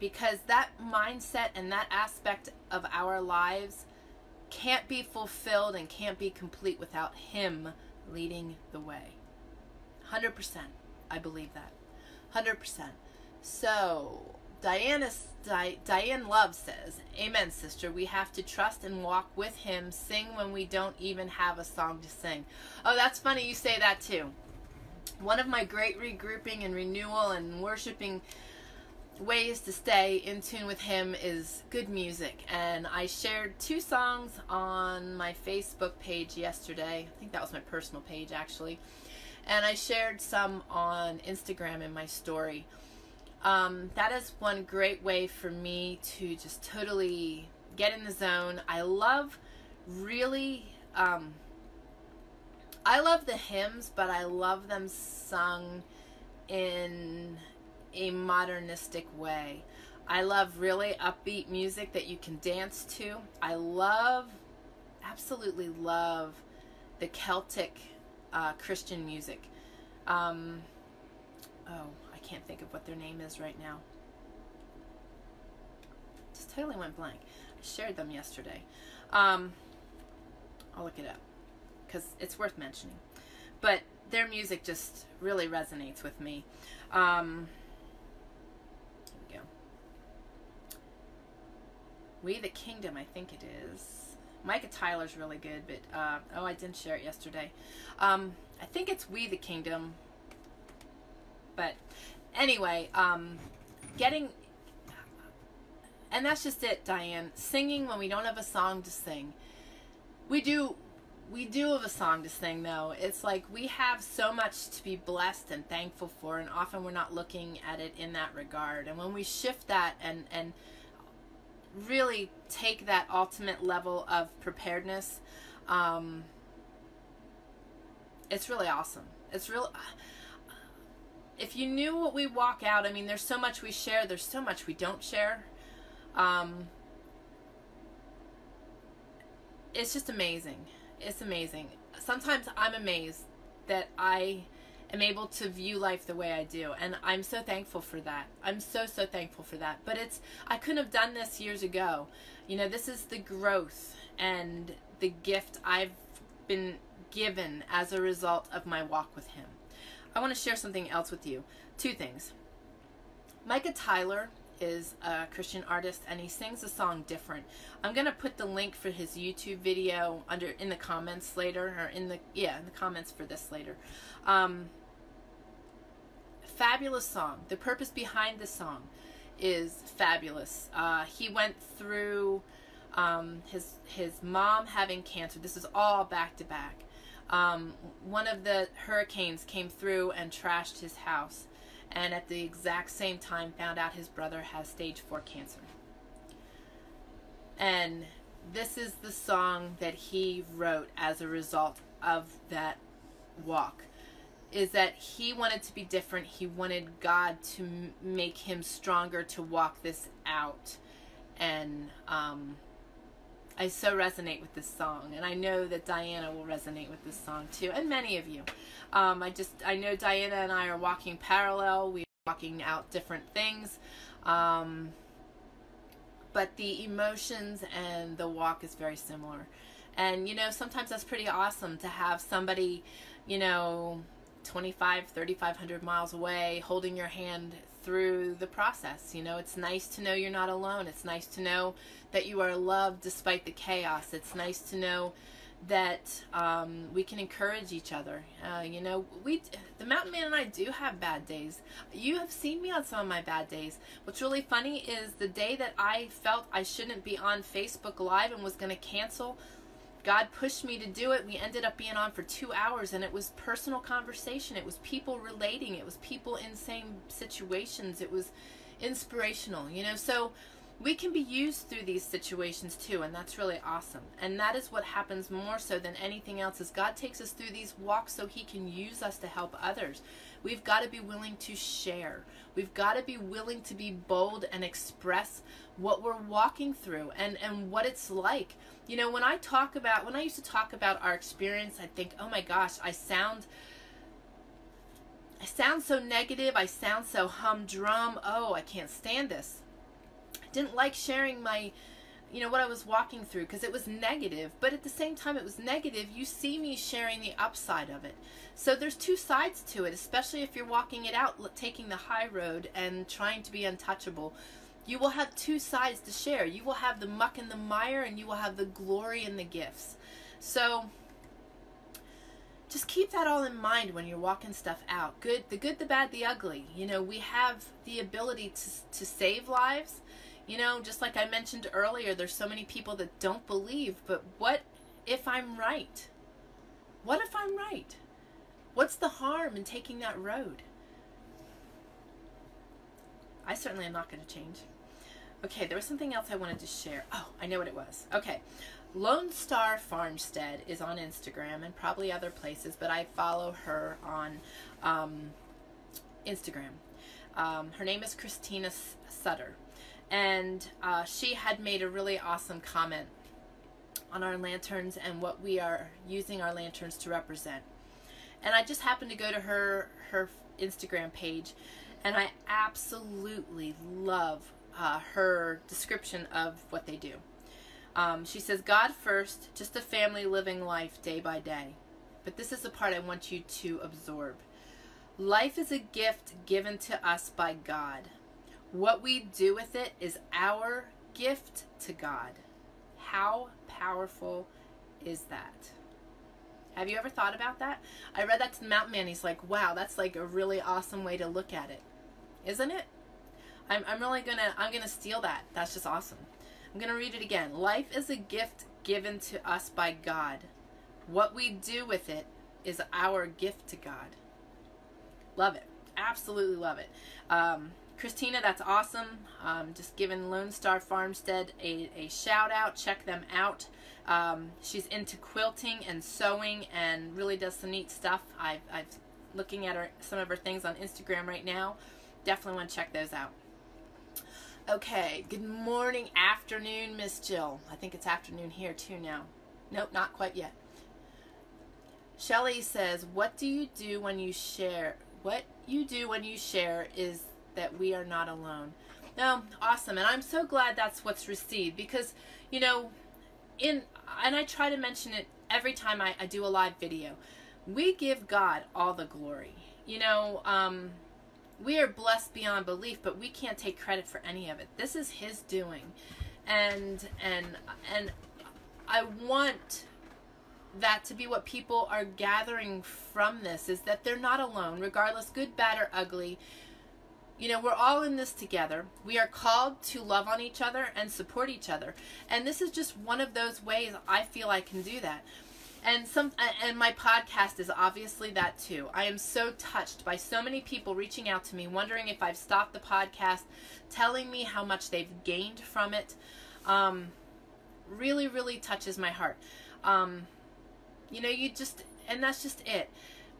because that mindset and that aspect of our lives can't be fulfilled and can't be complete without Him leading the way. one hundred percent. I believe that. one hundred percent. So, Diana, Di, Diane Love says, amen, sister. We have to trust and walk with Him, sing when we don't even have a song to sing. Oh, that's funny you say that too. One of my great regrouping and renewal and worshiping ways to stay in tune with Him is good music, and I shared two songs on my Facebook page yesterday. I think that was my personal page, actually, and I shared some on Instagram in my story. Um, that is one great way for me to just totally get in the zone. I love really um, I love the hymns, but I love them sung in a modernistic way. I love really upbeat music that you can dance to. I love, absolutely love the Celtic uh, Christian music. Um, oh, I can't think of what their name is right now. Just totally went blank. I shared them yesterday. Um, I'll look it up because it's worth mentioning. But their music just really resonates with me. Um, here we go. We the Kingdom, I think it is. Micah Tyler's really good, but uh, oh, I didn't share it yesterday. Um, I think it's We the Kingdom. But anyway, um, getting, and that's just it, Diane. Singing when we don't have a song to sing. We do. We do have a song to sing, though. It's like we have so much to be blessed and thankful for, and often we're not looking at it in that regard. And when we shift that and, and really take that ultimate level of preparedness, um, it's really awesome. It's real. If you knew what we walk out, I mean, there's so much we share. There's so much we don't share. Um, it's just amazing. It's amazing. Sometimes I'm amazed that I am able to view life the way I do, and I'm so thankful for that. I'm so, so thankful for that. But it's, I couldn't have done this years ago. You know, this is the growth and the gift I've been given as a result of my walk with him. I want to share something else with you. Two things. Micah Tyler is a Christian artist, and he sings a song different. I'm gonna put the link for his YouTube video under in the comments later, or in the yeah in the comments for this later. Um, fabulous song. The purpose behind the song is fabulous. Uh, he went through um, his his mom having cancer. This is all back to back. Um, one of the hurricanes came through and trashed his house. And at the exact same time found out his brother has stage four cancer. And this is the song that he wrote as a result of that walk, is that he wanted to be different. He wanted God to m make him stronger to walk this out. And um, I so resonate with this song. And I know that Diana will resonate with this song too, and many of you. Um, I just, I know Diana and I are walking parallel. We're walking out different things. Um, but the emotions and the walk is very similar. And, you know, sometimes that's pretty awesome to have somebody, you know, twenty-five, thirty-five hundred miles away holding your hand through the process. You know, it's nice to know you're not alone. It's nice to know that you are loved despite the chaos. It's nice to know that um, we can encourage each other. Uh, you know, we, the mountain man and I do have bad days. You have seen me on some of my bad days. What's really funny is the day that I felt I shouldn't be on Facebook Live and was going to cancel, God pushed me to do it. We ended up being on for two hours, and it was personal conversation. It was people relating. It was people in same situations. It was inspirational, you know, so we can be used through these situations too, and that's really awesome. And that is what happens more so than anything else, is God takes us through these walks so he can use us to help others. We've got to be willing to share. We've got to be willing to be bold and express what we're walking through and, and what it's like. You know, when I talk about, when I used to talk about our experience, I'd think, oh my gosh, I sound... I sound so negative. I sound so humdrum. Oh, I can't stand this. Didn't like sharing my, you know, what I was walking through because it was negative, but at the same time it was negative. You see me sharing the upside of it. So there's two sides to it, especially if you're walking it out, taking the high road and trying to be untouchable. You will have two sides to share. You will have the muck and the mire, and you will have the glory and the gifts. So just keep that all in mind when you're walking stuff out. Good, the good, the bad, the ugly. You know, we have the ability to, to save lives. You know, just like I mentioned earlier, there's so many people that don't believe, but what if I'm right? What if I'm right? What's the harm in taking that road? I certainly am not going to change. Okay, there was something else I wanted to share. Oh, I know what it was. Okay, Lone Star Farmstead is on Instagram and probably other places, but I follow her on um, Instagram. Um, her name is Christina Sutter. and uh, she had made a really awesome comment on our lanterns and what we are using our lanterns to represent. And I just happened to go to her her Instagram page, and I absolutely love uh, her description of what they do. Um, she says, God first, just a family living life day by day. But this is the part I want you to absorb. Life is a gift given to us by God. What we do with it is our gift to God. How powerful is that? Have you ever thought about that? I read that to the mountain man. He's like, wow, that's like a really awesome way to look at it, isn't it? I'm, I'm really gonna, I'm gonna steal that. That's just awesome. I'm gonna read it again. Life is a gift given to us by God. What we do with it is our gift to God. Love it. Absolutely love it. Um, Christina, that's awesome. Um, just giving Lone Star Farmstead a, a shout out. Check them out. Um, she's into quilting and sewing and really does some neat stuff. I've, I've looking at her, some of her things on Instagram right now. Definitely want to check those out. Okay. Good morning, afternoon, Miss Jill. I think it's afternoon here too now. Nope, not quite yet. Shelley says, what do you do when you share? What you do when you share is that we are not alone. No, awesome. And I'm so glad that's what's received, because, you know, in and I try to mention it every time I, I do a live video. We give God all the glory. You know, um, we are blessed beyond belief, but we can't take credit for any of it. This is His doing. And, and, and I want that to be what people are gathering from this, is that they're not alone, regardless, good, bad, or ugly. You know, we're all in this together. We are called to love on each other and support each other. And this is just one of those ways I feel I can do that. And some, and my podcast is obviously that too. I am so touched by so many people reaching out to me, wondering if I've stopped the podcast, telling me how much they've gained from it. Um, really, really touches my heart. Um, You know, you just, and that's just it.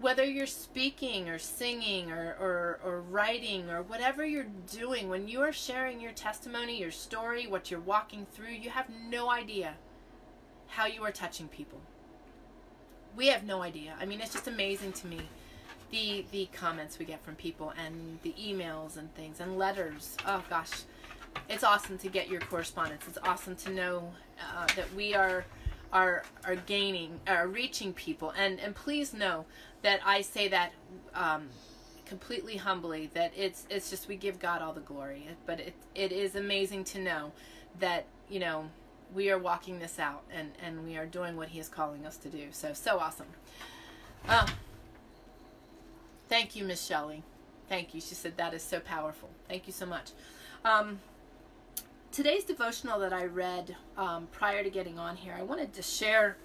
Whether you're speaking or singing or, or, or writing or whatever you're doing, when you are sharing your testimony, your story, what you're walking through, you have no idea how you are touching people. We have no idea. I mean, it's just amazing to me, the, the comments we get from people and the emails and things and letters. Oh, gosh. It's awesome to get your correspondence. It's awesome to know uh, that we are... Are, are gaining, are reaching people. And, and please know that I say that um, completely humbly, that it's, it's just, we give God all the glory. But it, it is amazing to know that, you know, we are walking this out and, and we are doing what He is calling us to do. So, so awesome. Uh, thank you, Miss Shelley. Thank you. She said that is so powerful. Thank you so much. Um, Today's devotional that I read um, prior to getting on here, I wanted to share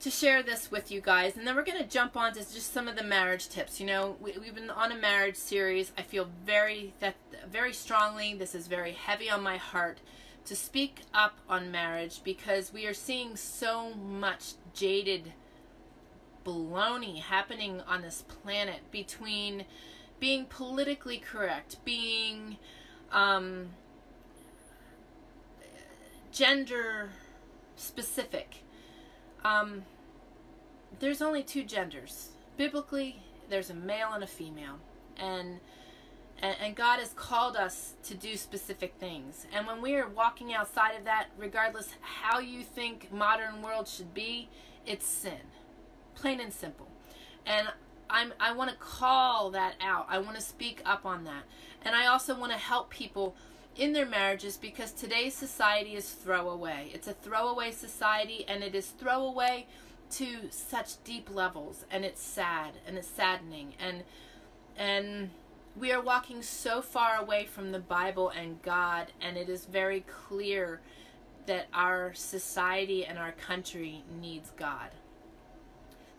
to share this with you guys, and then we're going to jump on to just some of the marriage tips. You know, we, we've been on a marriage series. I feel very that very strongly. This is very heavy on my heart to speak up on marriage, because we are seeing so much jaded baloney happening on this planet between being politically correct, being Um, gender specific. Um, there's only two genders. Biblically, there's a male and a female. And, and, and God has called us to do specific things. And when we are walking outside of that, regardless how you think modern world should be, it's sin. Plain and simple. And I'm, I want to call that out. I want to speak up on that. And I also want to help people in their marriages, because today's society is throwaway. It's a throwaway society, and it is throwaway to such deep levels. And it's sad, and it's saddening. And, and we are walking so far away from the Bible and God, and it is very clear that our society and our country needs God.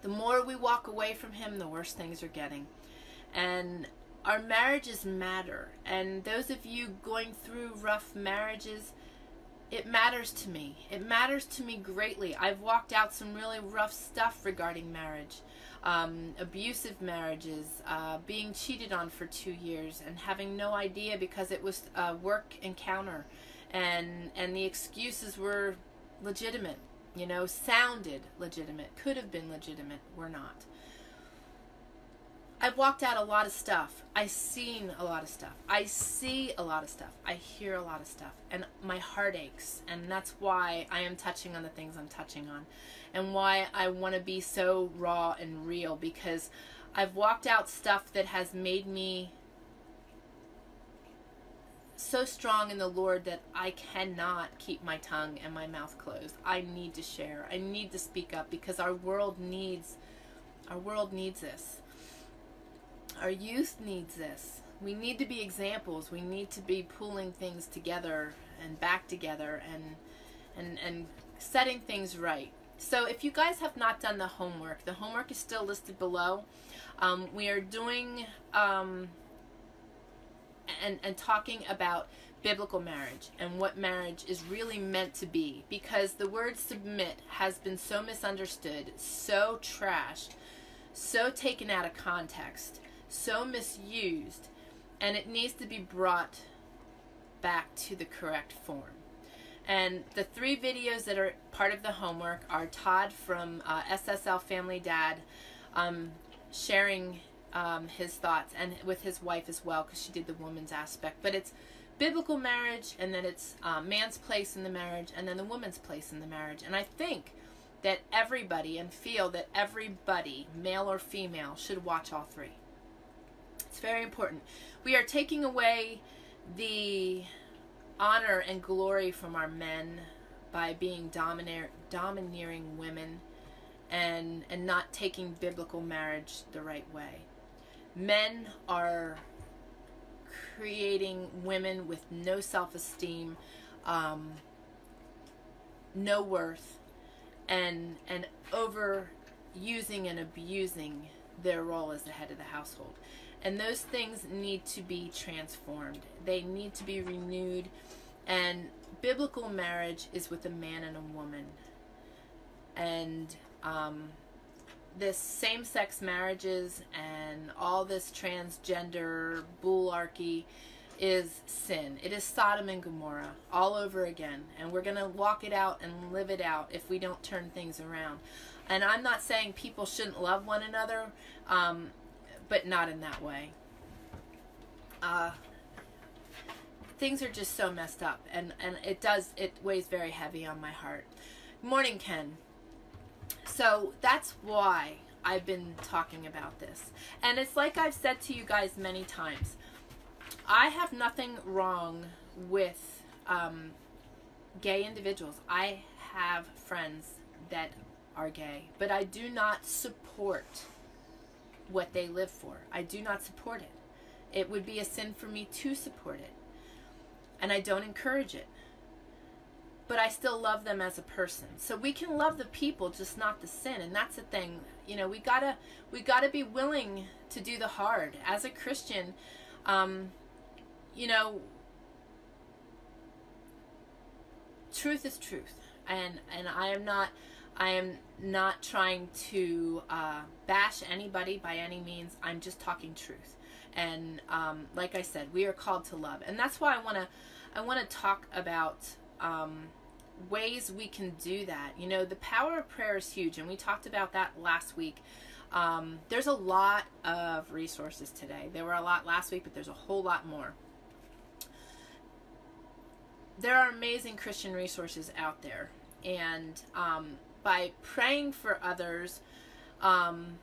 The more we walk away from Him, the worse things are getting. And our marriages matter. And those of you going through rough marriages, it matters to me. It matters to me greatly. I've walked out some really rough stuff regarding marriage. um, abusive marriages, uh, being cheated on for two years and having no idea because it was a work encounter, and and the excuses were legitimate, you know, sounded legitimate, could have been legitimate, were not. I've walked out a lot of stuff. I've seen a lot of stuff. I see a lot of stuff. I hear a lot of stuff. And my heart aches. And that's why I am touching on the things I'm touching on. And why I want to be so raw and real. Because I've walked out stuff that has made me so strong in the Lord that I cannot keep my tongue and my mouth closed. I need to share. I need to speak up. Because our world needs, our world needs this. Our youth needs this. We need to be examples. We need to be pulling things together and back together and and and setting things right. So if you guys have not done the homework, the homework is still listed below. Um, we are doing um, and, and talking about biblical marriage and what marriage is really meant to be, because the word submit has been so misunderstood, so trashed, so taken out of context, so misused, and it needs to be brought back to the correct form. And the three videos that are part of the homework are Todd from uh, S S L Family Dad um, sharing um, his thoughts, and with his wife as well, because she did the woman's aspect. But it's biblical marriage, and then it's uh, man's place in the marriage, and then the woman's place in the marriage. And I think that everybody, and feel that everybody, male or female, should watch all three. It's very important. We are taking away the honor and glory from our men by being domineer, domineering women and, and not taking biblical marriage the right way. Men are creating women with no self-esteem, um, no worth, and, and overusing and abusing their role as the head of the household. And those things need to be transformed. They need to be renewed. And biblical marriage is with a man and a woman. And um, this same-sex marriages and all this transgender bullarchy is sin. It is Sodom and Gomorrah all over again. And we're going to walk it out and live it out if we don't turn things around. And I'm not saying people shouldn't love one another. Um... But not in that way. Uh, things are just so messed up, and and it does it weighs very heavy on my heart. Morning, Ken. So that's why I've been talking about this, and it's like I've said to you guys many times. I have nothing wrong with um, gay individuals. I have friends that are gay, but I do not support what they live for. I do not support it. It would be a sin for me to support it. And I don't encourage it. But I still love them as a person. So we can love the people, just not the sin. And that's the thing. You know, we gotta we gotta be willing to do the hard. As a Christian, um, you know, truth is truth. And and I am not I am not trying to uh, bash anybody by any means. I'm just talking truth, and um, like I said, we are called to love, and that's why I want to I want to talk about um, ways we can do that. You know, the power of prayer is huge, and we talked about that last week. Um, there's a lot of resources today. There were a lot last week, but there's a whole lot more. There are amazing Christian resources out there, and um, by praying for others, um,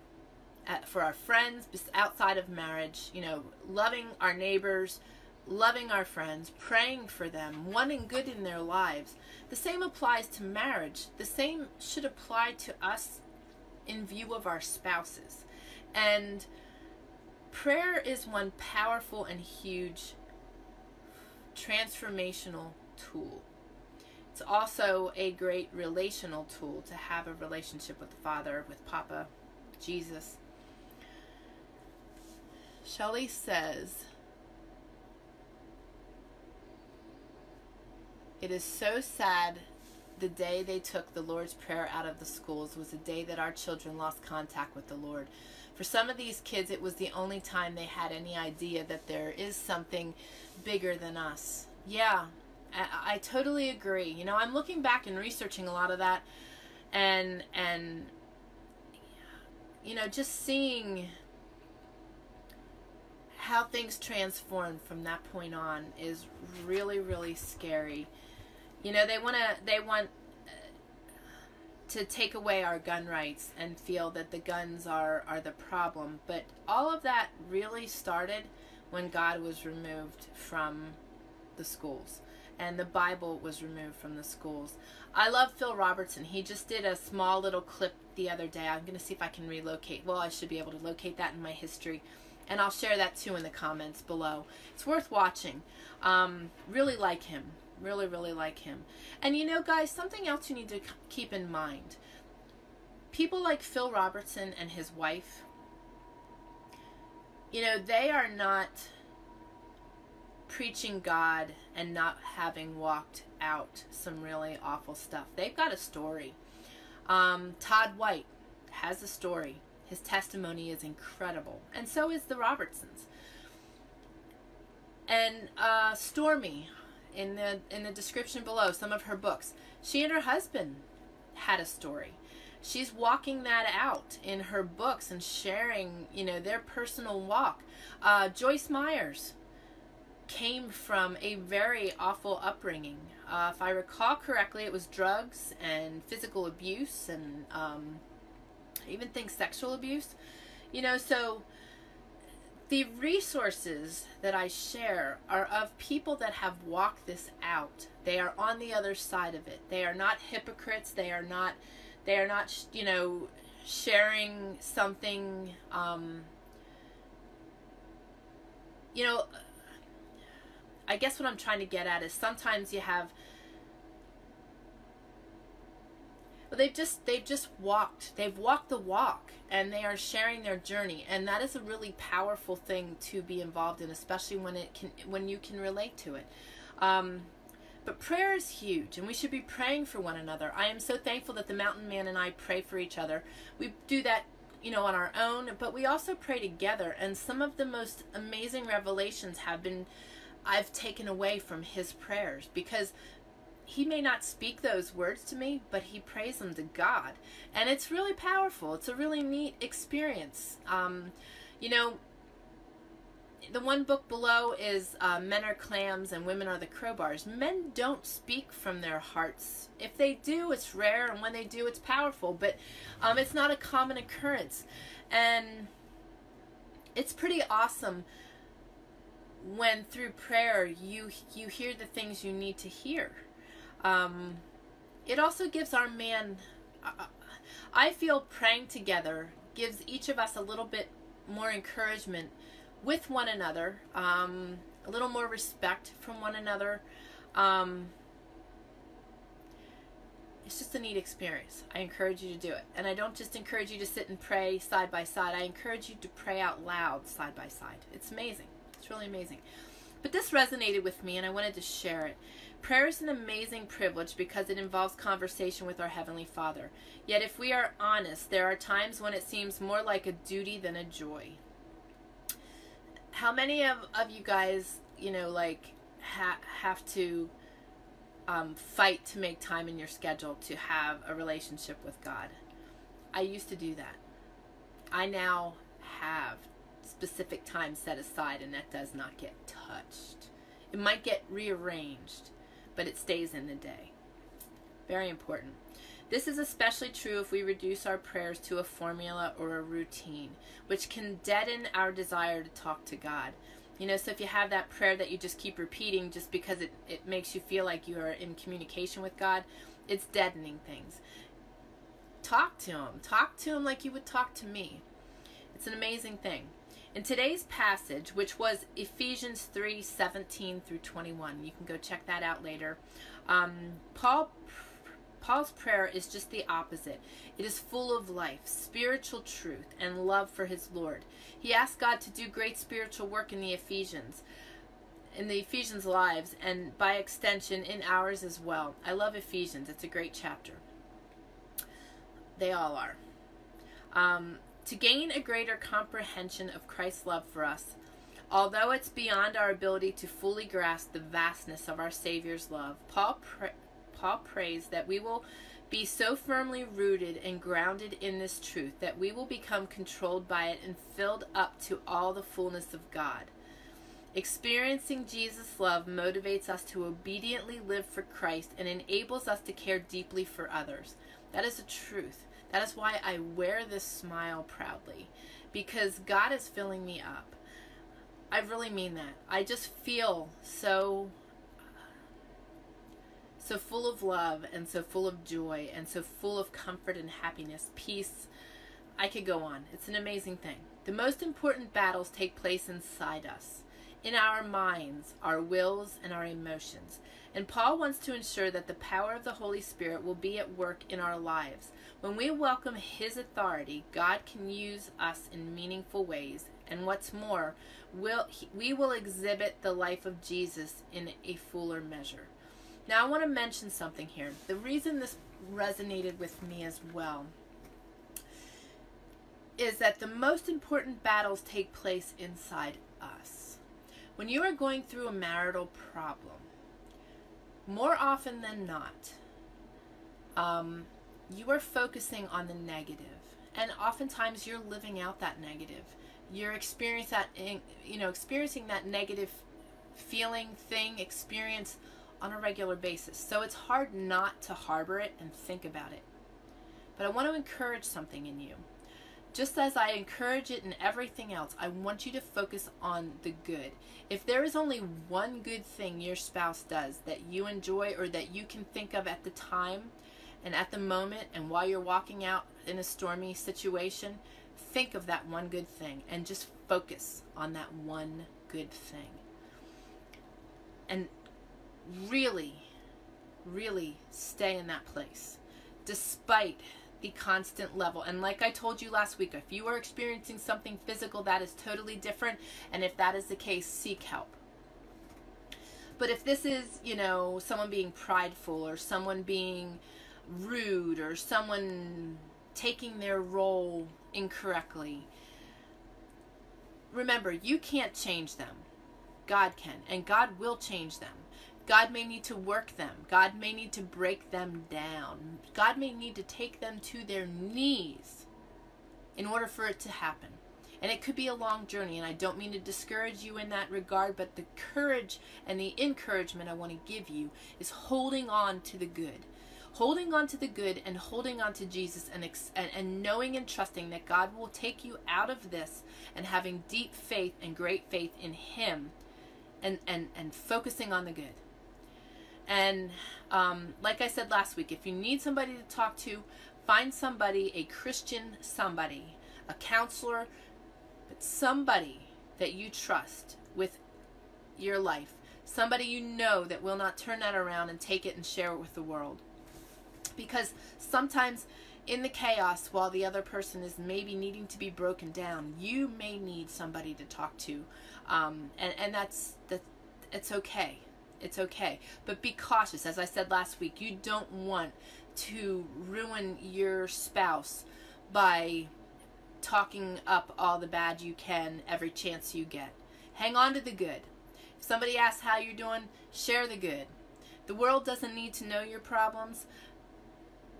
at, for our friends outside of marriage, you know, loving our neighbors, loving our friends, praying for them, wanting good in their lives. The same applies to marriage. The same should apply to us in view of our spouses. And prayer is one powerful and huge transformational tool. It's also a great relational tool to have a relationship with the Father, with Papa, Jesus. Shelley says, it is so sad The day they took the Lord's Prayer out of the schools was the day that our children lost contact with the Lord. For some of these kids, it was the only time they had any idea that there is something bigger than us. Yeah, I, I totally agree. You know, I'm looking back and researching a lot of that, and and you know, just seeing how things transformed from that point on is really, really scary. You know, they want to they want to take away our gun rights and feel that the guns are are the problem, but all of that really started when God was removed from the schools and the Bible was removed from the schools. I love Phil Robertson. He just did a small little clip the other day. I'm going to see if I can relocate. Well, I should be able to locate that in my history, and I'll share that too in the comments below. It's worth watching. Um, really like him. Really, really like him. And you know, guys, something else you need to keep in mind. People like Phil Robertson and his wife, you know, they are not preaching God and not having walked out some really awful stuff. They've got a story. Um, Todd White has a story. His testimony is incredible. And so is the Robertsons. And uh, Stormy, in the in the description below, some of her books, she and her husband had a story. She's walking that out in her books and sharing, you know, their personal walk. Uh, Joyce Meyers came from a very awful upbringing. Uh, if I recall correctly, it was drugs and physical abuse and um, I even think sexual abuse. You know, so the resources that I share are of people that have walked this out. They are on the other side of it. They are not hypocrites. They are not, they are not, you know, sharing something, um, you know, I guess what I'm trying to get at is sometimes you have, well, they've just, they've just walked, they've walked the walk, and they are sharing their journey. And that is a really powerful thing to be involved in, especially when it can, when you can relate to it. Um, but prayer is huge, and we should be praying for one another. I am so thankful that the Mountain Man and I pray for each other. We do that, you know, on our own, but we also pray together. And some of the most amazing revelations have been, I've taken away from his prayers, because he may not speak those words to me, but he prays them to God. And it's really powerful. It's a really neat experience. Um, you know, the one book below is uh, Men Are Clams and Women Are the Crowbars. Men don't speak from their hearts. If they do, it's rare, and when they do, it's powerful. But um, it's not a common occurrence. And it's pretty awesome when through prayer you, you hear the things you need to hear. Um, it also gives our man, uh, I feel praying together gives each of us a little bit more encouragement with one another, um, a little more respect from one another. Um, it's just a neat experience. I encourage you to do it. And I don't just encourage you to sit and pray side by side. I encourage you to pray out loud side by side. It's amazing. It's really amazing. But this resonated with me, and I wanted to share it. Prayer is an amazing privilege because it involves conversation with our Heavenly Father. Yet if we are honest, there are times when it seems more like a duty than a joy. How many of, of you guys, you know, like ha have to um, fight to make time in your schedule to have a relationship with God? I used to do that. I now have specific time set aside, and that does not get touched. It might get rearranged, but it stays in the day. Very important. This is especially true if we reduce our prayers to a formula or a routine, which can deaden our desire to talk to God. You know, so if you have that prayer that you just keep repeating just because it, it makes you feel like you are in communication with God, it's deadening things. Talk to Him. Talk to Him like you would talk to me. It's an amazing thing. In today's passage, which was Ephesians three seventeen through twenty-one, you can go check that out later, um, Paul, Paul's prayer is just the opposite. It is full of life, spiritual truth, and love for his Lord. He asked God to do great spiritual work in the Ephesians. in the Ephesians' lives, and by extension in ours as well. I love Ephesians. It's a great chapter. They all are. Um, to gain a greater comprehension of Christ's love for us, although it's beyond our ability to fully grasp the vastness of our Savior's love, Paul, pra Paul prays that we will be so firmly rooted and grounded in this truth that we will become controlled by it and filled up to all the fullness of God. Experiencing Jesus' love motivates us to obediently live for Christ and enables us to care deeply for others. That is a truth. That is why I wear this smile proudly, because God is filling me up. I really mean that. I just feel so, so full of love and so full of joy and so full of comfort and happiness, peace. I could go on. It's an amazing thing. The most important battles take place inside us, in our minds, our wills, and our emotions. And Paul wants to ensure that the power of the Holy Spirit will be at work in our lives. When we welcome His authority, God can use us in meaningful ways. And what's more, we'll, we will exhibit the life of Jesus in a fuller measure. Now I want to mention something here. The reason this resonated with me as well is that the most important battles take place inside us. When you are going through a marital problem, more often than not, um, you are focusing on the negative, and oftentimes you're living out that negative. You're experiencing that, you know, experiencing that negative feeling, thing, experience on a regular basis. So it's hard not to harbor it and think about it. But I want to encourage something in you. Just as I encourage it in everything else, I want you to focus on the good. If there is only one good thing your spouse does that you enjoy or that you can think of at the time and at the moment and while you're walking out in a stormy situation, think of that one good thing and just focus on that one good thing. And really, really stay in that place despite the constant level. And like I told you last week, if you are experiencing something physical, that is totally different. And if that is the case, seek help. But if this is, you know, someone being prideful or someone being rude or someone taking their role incorrectly, remember, you can't change them. God can, and God will change them. God may need to work them. God may need to break them down. God may need to take them to their knees in order for it to happen. And it could be a long journey, and I don't mean to discourage you in that regard, but the courage and the encouragement I want to give you is holding on to the good. Holding on to the good and holding on to Jesus and, and, and knowing and trusting that God will take you out of this, and having deep faith and great faith in Him, and, and, and focusing on the good. And um, like I said last week, if you need somebody to talk to, find somebody, a Christian somebody, a counselor, but somebody that you trust with your life, somebody you know that will not turn that around and take it and share it with the world. Because sometimes in the chaos, while the other person is maybe needing to be broken down, you may need somebody to talk to, um, and, and that's, that's, it's okay. It's okay. But be cautious. As I said last week, you don't want to ruin your spouse by talking up all the bad you can every chance you get. Hang on to the good. If somebody asks how you're doing, share the good. The world doesn't need to know your problems,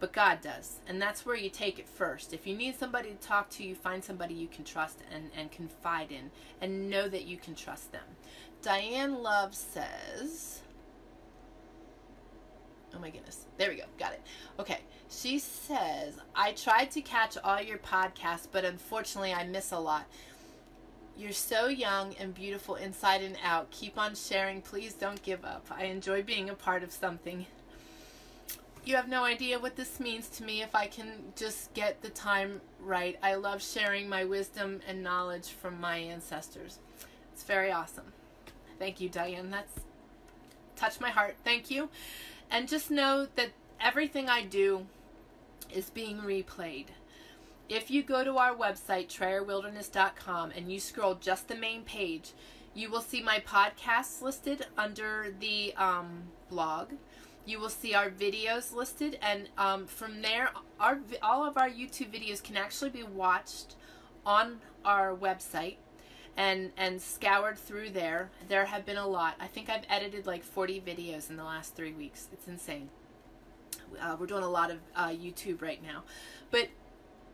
but God does. And that's where you take it first. If you need somebody to talk to, you find somebody you can trust and, and confide in, and know that you can trust them. Diane Love says, oh my goodness, there we go, got it. Okay, she says, I tried to catch all your podcasts, but unfortunately I miss a lot. You're so young and beautiful inside and out. Keep on sharing. Please don't give up. I enjoy being a part of something. You have no idea what this means to me if I can just get the time right. I love sharing my wisdom and knowledge from my ancestors. It's very awesome. Thank you, Diane. That's touched my heart. Thank you. And just know that everything I do is being replayed. If you go to our website, Trayer Wilderness dot com, and you scroll just the main page, You will see my podcasts listed under the um, blog. You will see our videos listed, and um, from there, our, all of our YouTube videos can actually be watched on our website and, and scoured through there. There have been a lot. I think I've edited like forty videos in the last three weeks. It's insane. Uh, we're doing a lot of uh, YouTube right now. But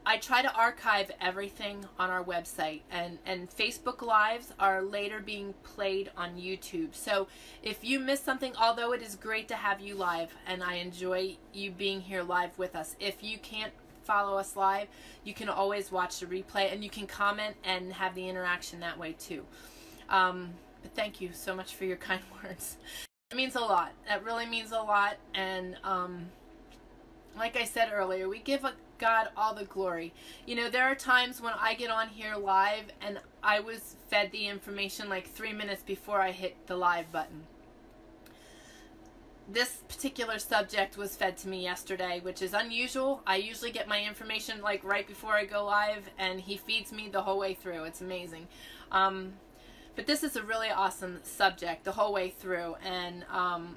I try to archive everything on our website, and, and Facebook Lives are later being played on YouTube. So if you miss something, although it is great to have you live, and I enjoy you being here live with us, if you can't follow us live, you can always watch the replay, and you can comment and have the interaction that way too. Um, but thank you so much for your kind words. It means a lot. That really means a lot, and um, like I said earlier, we give a God all the glory. You know, there are times when I get on here live and I was fed the information like three minutes before I hit the live button. This particular subject was fed to me yesterday, which is unusual. I usually get my information like right before I go live, and he feeds me the whole way through. It's amazing. Um, but this is a really awesome subject the whole way through, and um,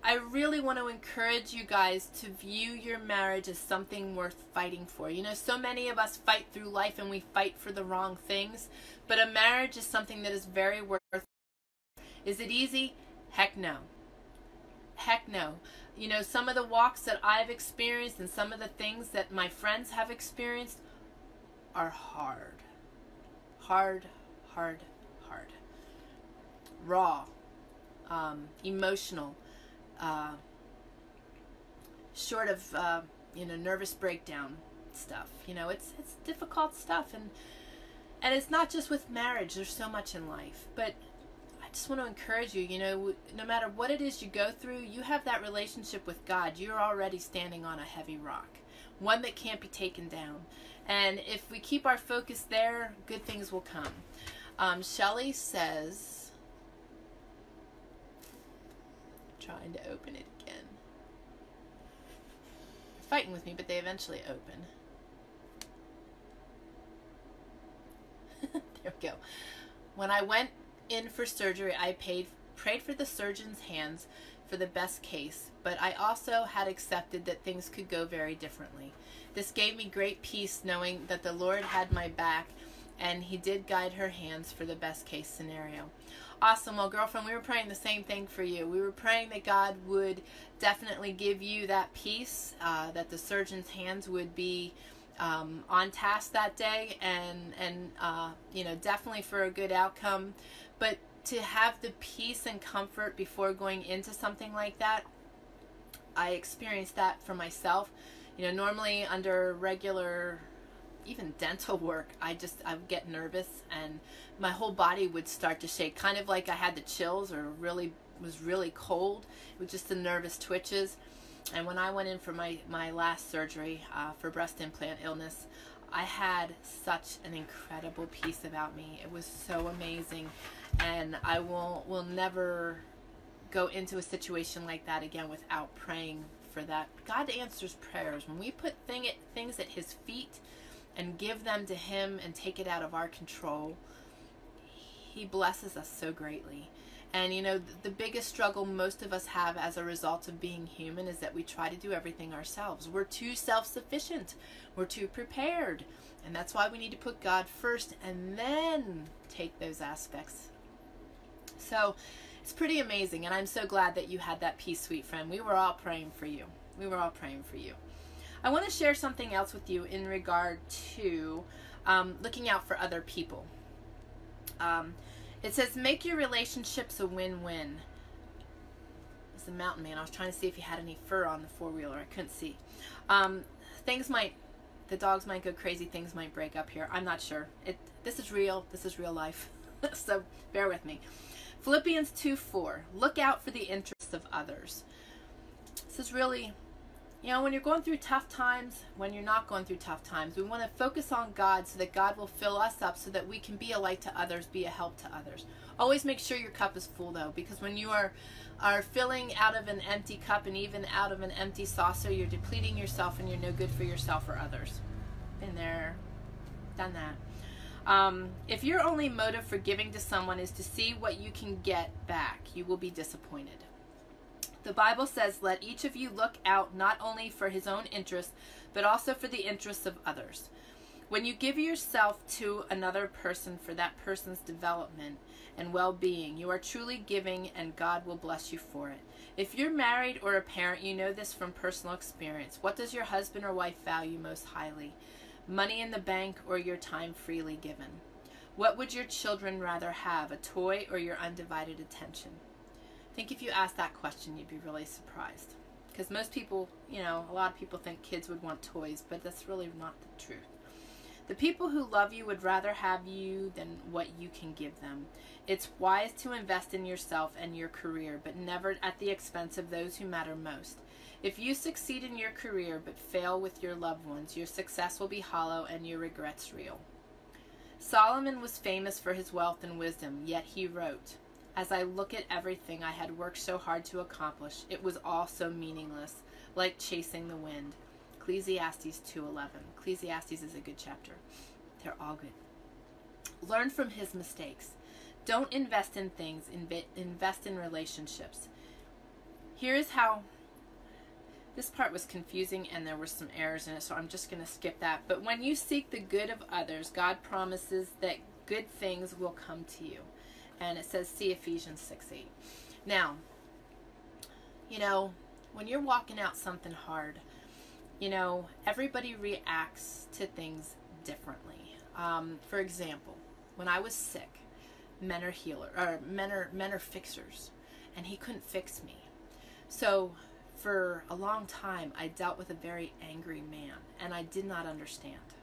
I really want to encourage you guys to view your marriage as something worth fighting for. You know, so many of us fight through life and we fight for the wrong things, but a marriage is something that is very worth it. Is it easy? Heck no. Heck no. You know, some of the walks that I've experienced and some of the things that my friends have experienced are hard. Hard, hard, hard. Raw. Um, emotional. Uh, short of uh, you know, nervous breakdown stuff. You know, it's it's difficult stuff, and and it's not just with marriage. There's so much in life, but I just want to encourage you. You know, no matter what it is you go through, you have that relationship with God. You're already standing on a heavy rock, one that can't be taken down. And if we keep our focus there, good things will come. Um, Shelley says. Trying to open it again. They're fighting with me, but they eventually open. There we go. When I went in for surgery, I paid, prayed for the surgeon's hands for the best case, but I also had accepted that things could go very differently. This gave me great peace knowing that the Lord had my back, and he did guide her hands for the best case scenario. Awesome. Well, girlfriend, we were praying the same thing for you. We were praying that God would definitely give you that peace, uh, that the surgeon's hands would be um, on task that day, and, and uh, you know, definitely for a good outcome. But to have the peace and comfort before going into something like that, I experienced that for myself. You know, normally under regular... even dental work, I just I would get nervous and my whole body would start to shake, kind of like I had the chills or really was really cold. It was just the nervous twitches. And when I went in for my my last surgery uh, for breast implant illness, I had such an incredible peace about me. It was so amazing, and I will will never go into a situation like that again without praying for that. God answers prayers when we put thing at, things at his feet and give them to him and take it out of our control. He blesses us so greatly. And you know, the biggest struggle most of us have as a result of being human is that we try to do everything ourselves. We're too self-sufficient. We're too prepared. And that's why we need to put God first and then take those aspects. So it's pretty amazing, and I'm so glad that you had that peace, sweet friend. We were all praying for you. We were all praying for you. I want to share something else with you in regard to um, looking out for other people. Um, it says, make your relationships a win-win. It's the mountain man. I was trying to see if he had any fur on the four-wheeler. I couldn't see. Um, things might, the dogs might go crazy. Things might break up here. I'm not sure. It. This is real. This is real life. So bear with me. Philippians two four. Look out for the interests of others. This is really... You know, when you're going through tough times, when you're not going through tough times, we want to focus on God so that God will fill us up so that we can be a light to others, be a help to others. Always make sure your cup is full, though, because when you are, are filling out of an empty cup and even out of an empty saucer, you're depleting yourself and you're no good for yourself or others. Been there, done that. Um, if your only motive for giving to someone is to see what you can get back, you will be disappointed. The Bible says, let each of you look out not only for his own interests, but also for the interests of others. When you give yourself to another person for that person's development and well-being, you are truly giving, and God will bless you for it. If you're married or a parent, you know this from personal experience. What does your husband or wife value most highly? Money in the bank or your time freely given? What would your children rather have, a toy or your undivided attention? I think if you asked that question, you'd be really surprised. Because most people, you know, a lot of people think kids would want toys, but that's really not the truth. The people who love you would rather have you than what you can give them. It's wise to invest in yourself and your career, but never at the expense of those who matter most. If you succeed in your career but fail with your loved ones, your success will be hollow and your regrets real. Solomon was famous for his wealth and wisdom, yet he wrote, "As I look at everything I had worked so hard to accomplish, it was all so meaningless, like chasing the wind." Ecclesiastes two eleven. Ecclesiastes is a good chapter. They're all good. Learn from his mistakes. Don't invest in things. Inv invest in relationships. Here is how... This part was confusing and there were some errors in it, so I'm just going to skip that. But when you seek the good of others, God promises that good things will come to you. And it says, see Ephesians six eight. Now, you know, when you're walking out something hard... You know, everybody reacts to things differently. Um, for example, when I was sick, men are healer, or men are men are fixers, and he couldn't fix me. So for a long time, I dealt with a very angry man, and I did not understand.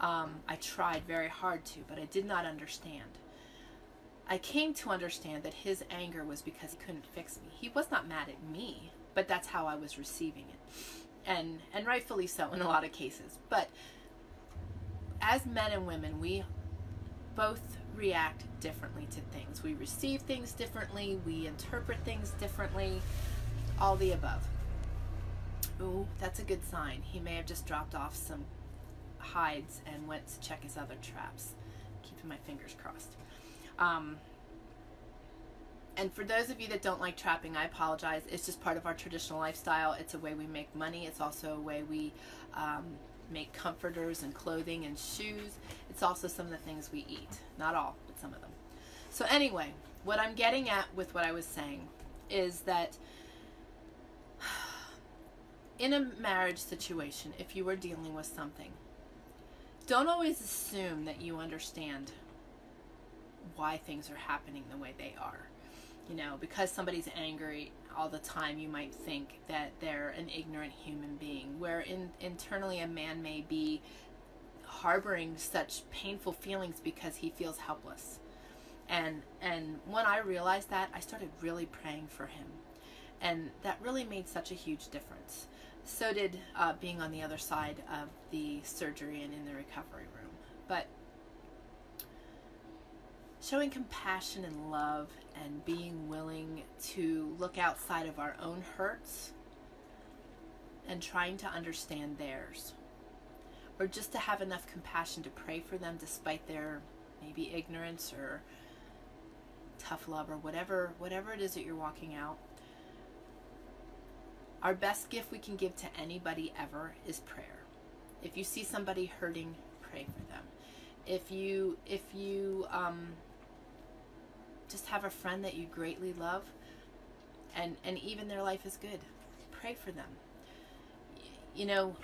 Um, I tried very hard to, but I did not understand. I came to understand that his anger was because he couldn't fix me. He was not mad at me, but that's how I was receiving it. And, and rightfully so in a lot of cases. But as men and women, we both react differently to things. We receive things differently. We interpret things differently. All the above. Ooh, that's a good sign. He may have just dropped off some hides and went to check his other traps. Keeping my fingers crossed. Um, And for those of you that don't like trapping, I apologize. It's just part of our traditional lifestyle. It's a way we make money. It's also a way we um, make comforters and clothing and shoes. It's also some of the things we eat. Not all, but some of them. So anyway, what I'm getting at with what I was saying is that in a marriage situation, if you are dealing with something, don't always assume that you understand why things are happening the way they are. You know, because somebody's angry all the time, you might think that they're an ignorant human being, where in, internally a man may be harboring such painful feelings because he feels helpless. And, and when I realized that, I started really praying for him. And that really made such a huge difference. So did uh, being on the other side of the surgery and in the recovery room. But showing compassion and love and being willing to look outside of our own hurts and trying to understand theirs, or just to have enough compassion to pray for them despite their maybe ignorance or tough love or whatever, whatever it is that you're walking out. Our best gift we can give to anybody ever is prayer. If you see somebody hurting, pray for them. If you, if you, um, just have a friend that you greatly love and and even their life is good, pray for them. You know,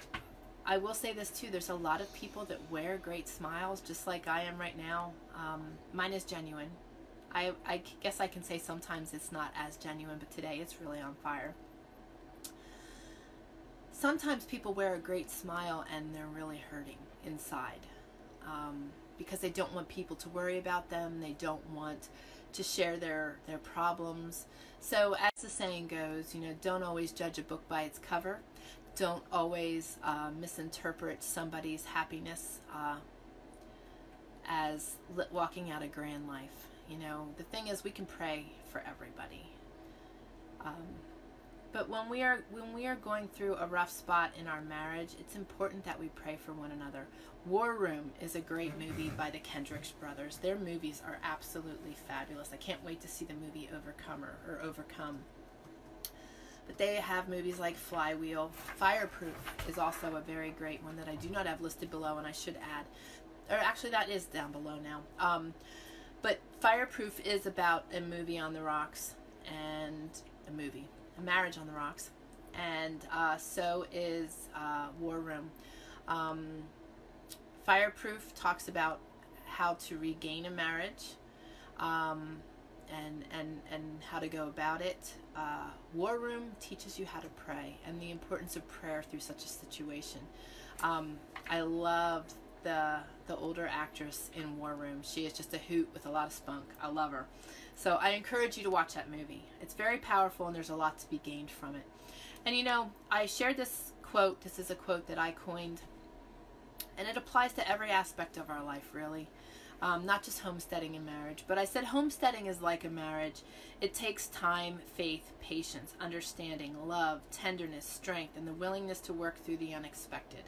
I will say this too, there's a lot of people that wear great smiles just like I am right now. Um, mine is genuine. I, I guess I can say sometimes it's not as genuine, but today it's really on fire. Sometimes people wear a great smile and they're really hurting inside, um, because they don't want people to worry about them. They don't want to share their, their problems. So as the saying goes, you know, don't always judge a book by its cover. Don't always uh, misinterpret somebody's happiness uh, as walking out a grand life. You know, the thing is we can pray for everybody. Um, But when we are when we are going through a rough spot in our marriage, it's important that we pray for one another. War Room is a great movie by the Kendricks brothers. Their movies are absolutely fabulous. I can't wait to see the movie Overcomer or Overcome. But they have movies like Flywheel. Fireproof is also a very great one that I do not have listed below, and I should add. Or actually, that is down below now. Um, but Fireproof is about a movie on the rocks and a movie. Marriage on the rocks, and uh, so is uh, War Room. Um, Fireproof talks about how to regain a marriage, um, and and and how to go about it. Uh, War Room teaches you how to pray and the importance of prayer through such a situation. Um, I loved the the older actress in War Room. She is just a hoot with a lot of spunk. I love her. So I encourage you to watch that movie. It's very powerful, and there's a lot to be gained from it. And you know, I shared this quote. This is a quote that I coined, and it applies to every aspect of our life, really. Um, not just homesteading and marriage, but I said homesteading is like a marriage. It takes time, faith, patience, understanding, love, tenderness, strength, and the willingness to work through the unexpected.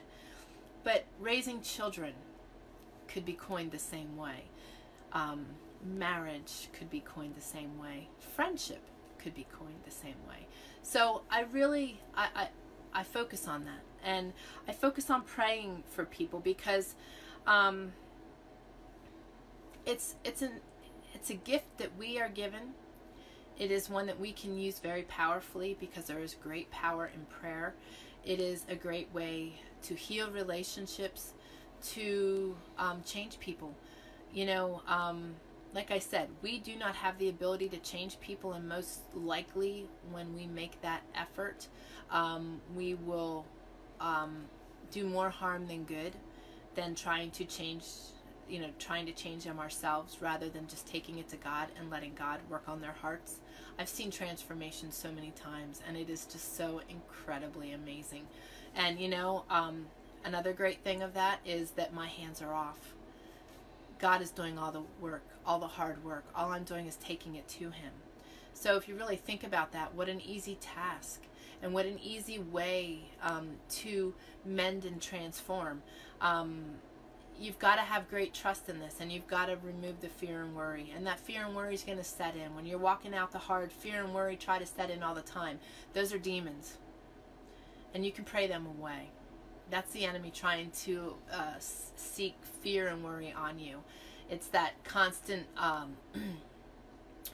But raising children could be coined the same way. Um, Marriage could be coined the same way. Friendship could be coined the same way. So I really, I, I, I focus on that. And I focus on praying for people because um, it's, it's, an, it's a gift that we are given. It is one that we can use very powerfully because there is great power in prayer. It is a great way to heal relationships, to um, change people. You know, um, like I said, we do not have the ability to change people, and most likely when we make that effort, um, we will um, do more harm than good than trying to change, you know, trying to change them ourselves rather than just taking it to God and letting God work on their hearts. I've seen transformation so many times, and it is just so incredibly amazing. And, you know, um, another great thing of that is that my hands are off. God is doing all the work, all the hard work. All I'm doing is taking it to him. So if you really think about that, what an easy task, and what an easy way um, to mend and transform. Um, you've got to have great trust in this, and you've got to remove the fear and worry. And that fear and worry is going to set in. When you're walking out the hard, fear and worry try to set in all the time. Those are demons, and you can pray them away. That's the enemy trying to uh, seek fear and worry on you. It's that constant um,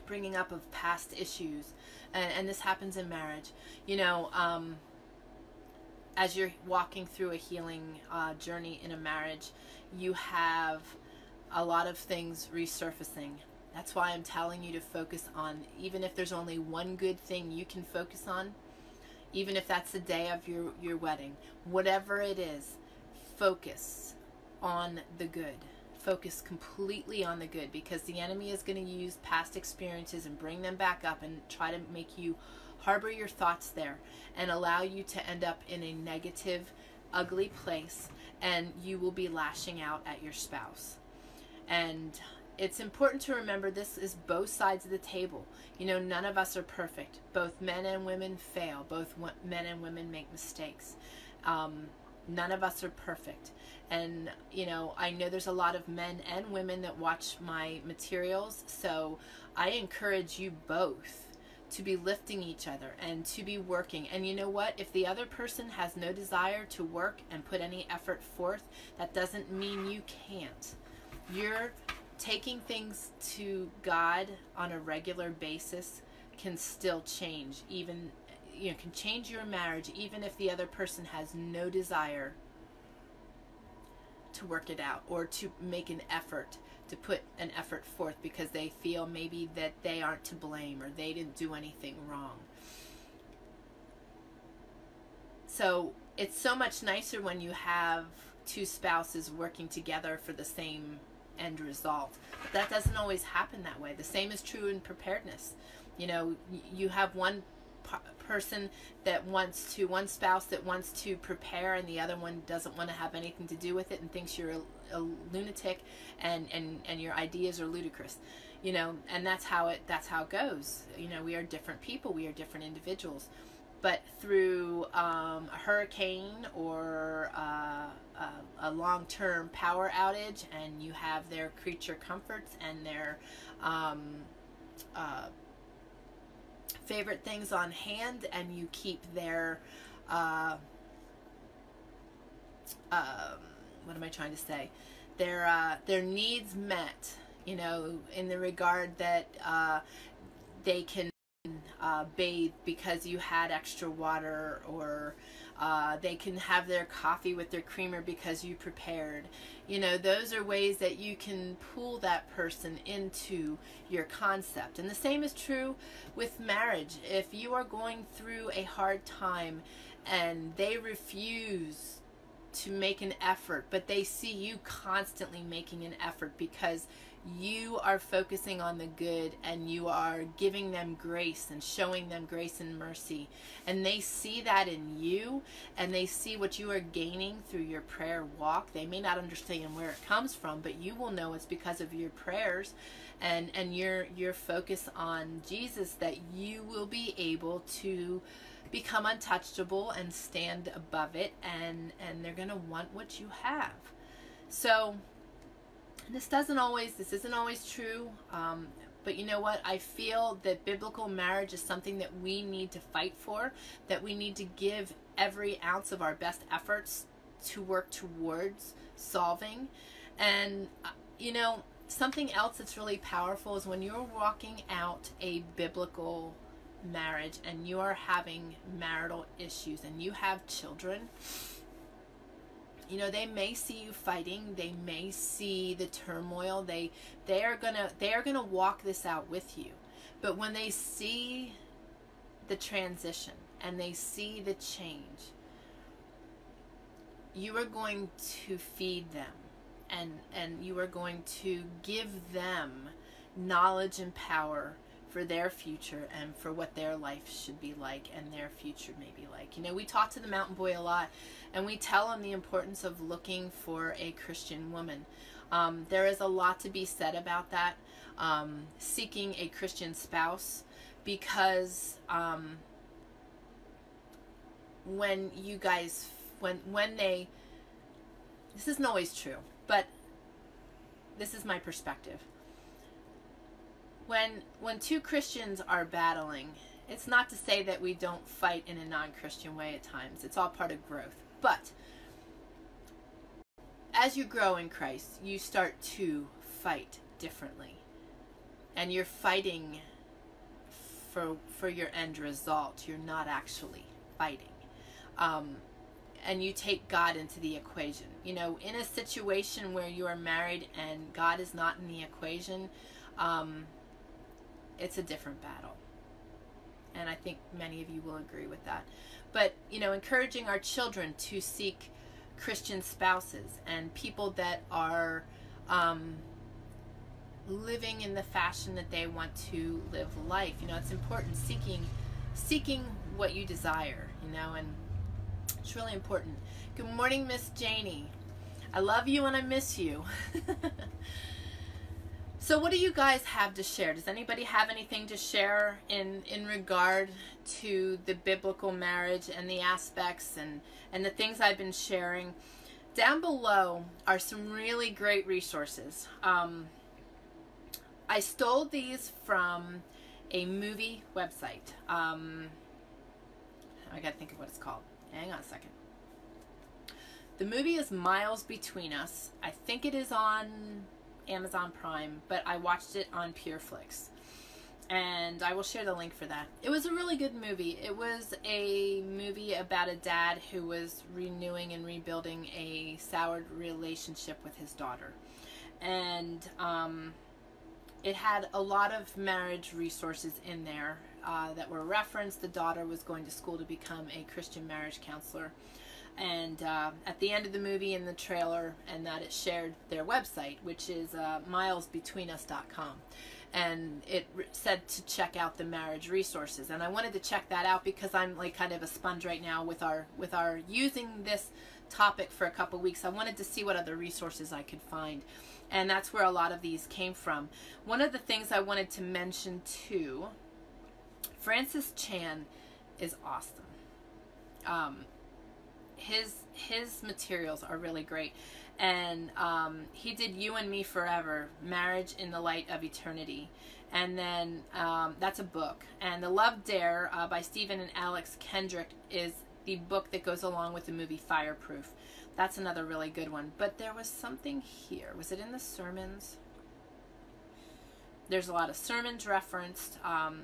bringing up of past issues, and, and this happens in marriage. You know, um, as you're walking through a healing uh, journey in a marriage, you have a lot of things resurfacing. That's why I'm telling you to focus on, even if there's only one good thing you can focus on, even if that's the day of your, your wedding, whatever it is, focus on the good. Focus completely on the good, because the enemy is going to use past experiences and bring them back up and try to make you harbor your thoughts there and allow you to end up in a negative, ugly place, and you will be lashing out at your spouse. And it's important to remember this is both sides of the table. You know, none of us are perfect. Both men and women fail. Both men and women make mistakes. Um, none of us are perfect. And, you know, I know there's a lot of men and women that watch my materials, so I encourage you both to be lifting each other and to be working. And you know what? If the other person has no desire to work and put any effort forth, that doesn't mean you can't. You're taking things to God on a regular basis can still change, even, you know, can change your marriage, even if the other person has no desire to work it out or to make an effort, to put an effort forth because they feel maybe that they aren't to blame or they didn't do anything wrong. So it's so much nicer when you have two spouses working together for the same end result. But that doesn't always happen that way. The same is true in preparedness. You know, you have one person that wants to, one spouse that wants to prepare, and the other one doesn't want to have anything to do with it and thinks you're a, a lunatic and, and, and your ideas are ludicrous. You know, and that's how it, that's how it goes. You know, we are different people. We are different individuals. but through um, a hurricane or uh, a, a long-term power outage, and you have their creature comforts and their um, uh, favorite things on hand, and you keep their, uh, uh, what am I trying to say, their, uh, their needs met, you know, in the regard that uh, they can Uh, bathe because you had extra water, or uh, they can have their coffee with their creamer because you prepared. You know, those are ways that you can pull that person into your concept. And the same is true with marriage. If you are going through a hard time and they refuse to make an effort, but they see you constantly making an effort because you are focusing on the good and you are giving them grace and showing them grace and mercy, and they see that in you, and they see what you are gaining through your prayer walk. They may not understand where it comes from, but you will know it's because of your prayers and and your your focus on Jesus that you will be able to become untouchable and stand above it, and and they're going to want what you have. So This doesn't always, this isn't always true, um, but you know what? I feel that biblical marriage is something that we need to fight for, that we need to give every ounce of our best efforts to work towards solving. And, you know, something else that's really powerful is when you're walking out a biblical marriage and you are having marital issues and you have children. You know, they may see you fighting, they may see the turmoil, they they are gonna they are gonna walk this out with you. But when they see the transition and they see the change, you are going to feed them, and and you are going to give them knowledge and power for their future and for what their life should be like and their future may be like. You know, we talk to the mountain boy a lot, and we tell him the importance of looking for a Christian woman. Um, there is a lot to be said about that, um, seeking a Christian spouse, because um, when you guys, when, when they, this isn't always true, but this is my perspective. When, when two Christians are battling, it's not to say that we don't fight in a non-Christian way at times. It's all part of growth. But as you grow in Christ, you start to fight differently. And you're fighting for, for your end result. You're not actually fighting. Um, and you take God into the equation. You know, in a situation where you are married and God is not in the equation, um... it's a different battle, and I think many of you will agree with that. But you know, encouraging our children to seek Christian spouses and people that are um, living in the fashion that they want to live life. You know, it's important seeking seeking what you desire. You know, and it's really important. Good morning, Miss Janie. I love you and I miss you. So what do you guys have to share? Does anybody have anything to share in, in regard to the biblical marriage and the aspects and, and the things I've been sharing? Down below are some really great resources. Um, I stole these from a movie website. Um, I gotta think of what it's called. Hang on a second. The movie is Miles Between Us. I think it is on Amazon Prime, but I watched it on Pure Flix, and I will share the link for that. It was a really good movie. It was a movie about a dad who was renewing and rebuilding a soured relationship with his daughter, and um, it had a lot of marriage resources in there uh, that were referenced. The daughter was going to school to become a Christian marriage counselor, and uh, at the end of the movie, in the trailer and that, it shared their website, which is uh, miles between us dot com, and it said to check out the marriage resources. And I wanted to check that out because I'm like kind of a sponge right now with our with our using this topic for a couple weeks. I wanted to see what other resources I could find, and that's where a lot of these came from. One of the things I wanted to mention too, Francis Chan is awesome. um, his his materials are really great. And um, he did You and Me Forever, Marriage in the Light of Eternity. And then um, that's a book. And The Love Dare uh, by Stephen and Alex Kendrick is the book that goes along with the movie Fireproof. That's another really good one. But there was something here. Was it in the sermons? There's a lot of sermons referenced. Um,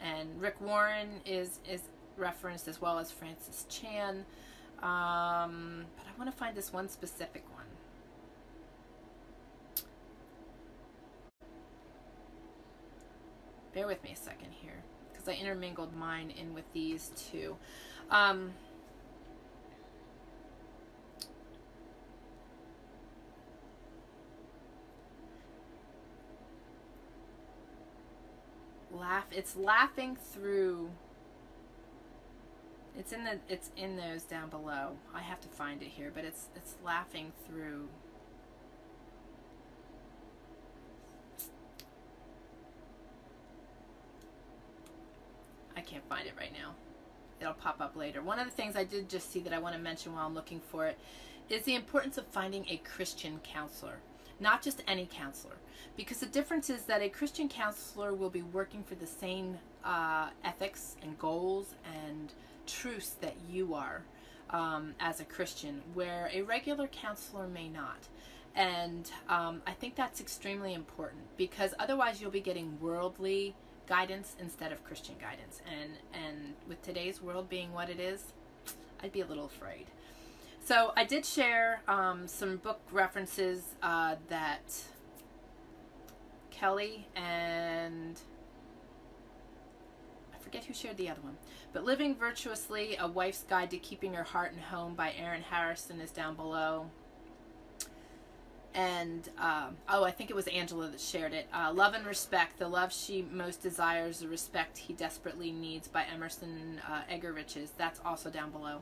and Rick Warren is, is referenced, as well as Francis Chan. Um, but I want to find this one specific one. Bear with me a second here, because I intermingled mine in with these two. Um, laugh. It's laughing through. It's in the, it's in those down below. I have to find it here, but it's, it's laughing through. I can't find it right now. It'll pop up later. One of the things I did just see that I want to mention while I'm looking for it is the importance of finding a Christian counselor. Not just any counselor, because the difference is that a Christian counselor will be working for the same uh, ethics and goals and truths that you are um, as a Christian, where a regular counselor may not. And um, I think that's extremely important, because otherwise you'll be getting worldly guidance instead of Christian guidance. And, and with today's world being what it is, I'd be a little afraid. So I did share um, some book references uh, that Kelly and, I forget who shared the other one, but Living Virtuously, A Wife's Guide to Keeping Your Heart and Home by Erin Harrison is down below. And, um, oh, I think it was Angela that shared it. Uh, Love and Respect, The Love She Most Desires, The Respect He Desperately Needs by Emerson uh, Eggerriches. That's also down below.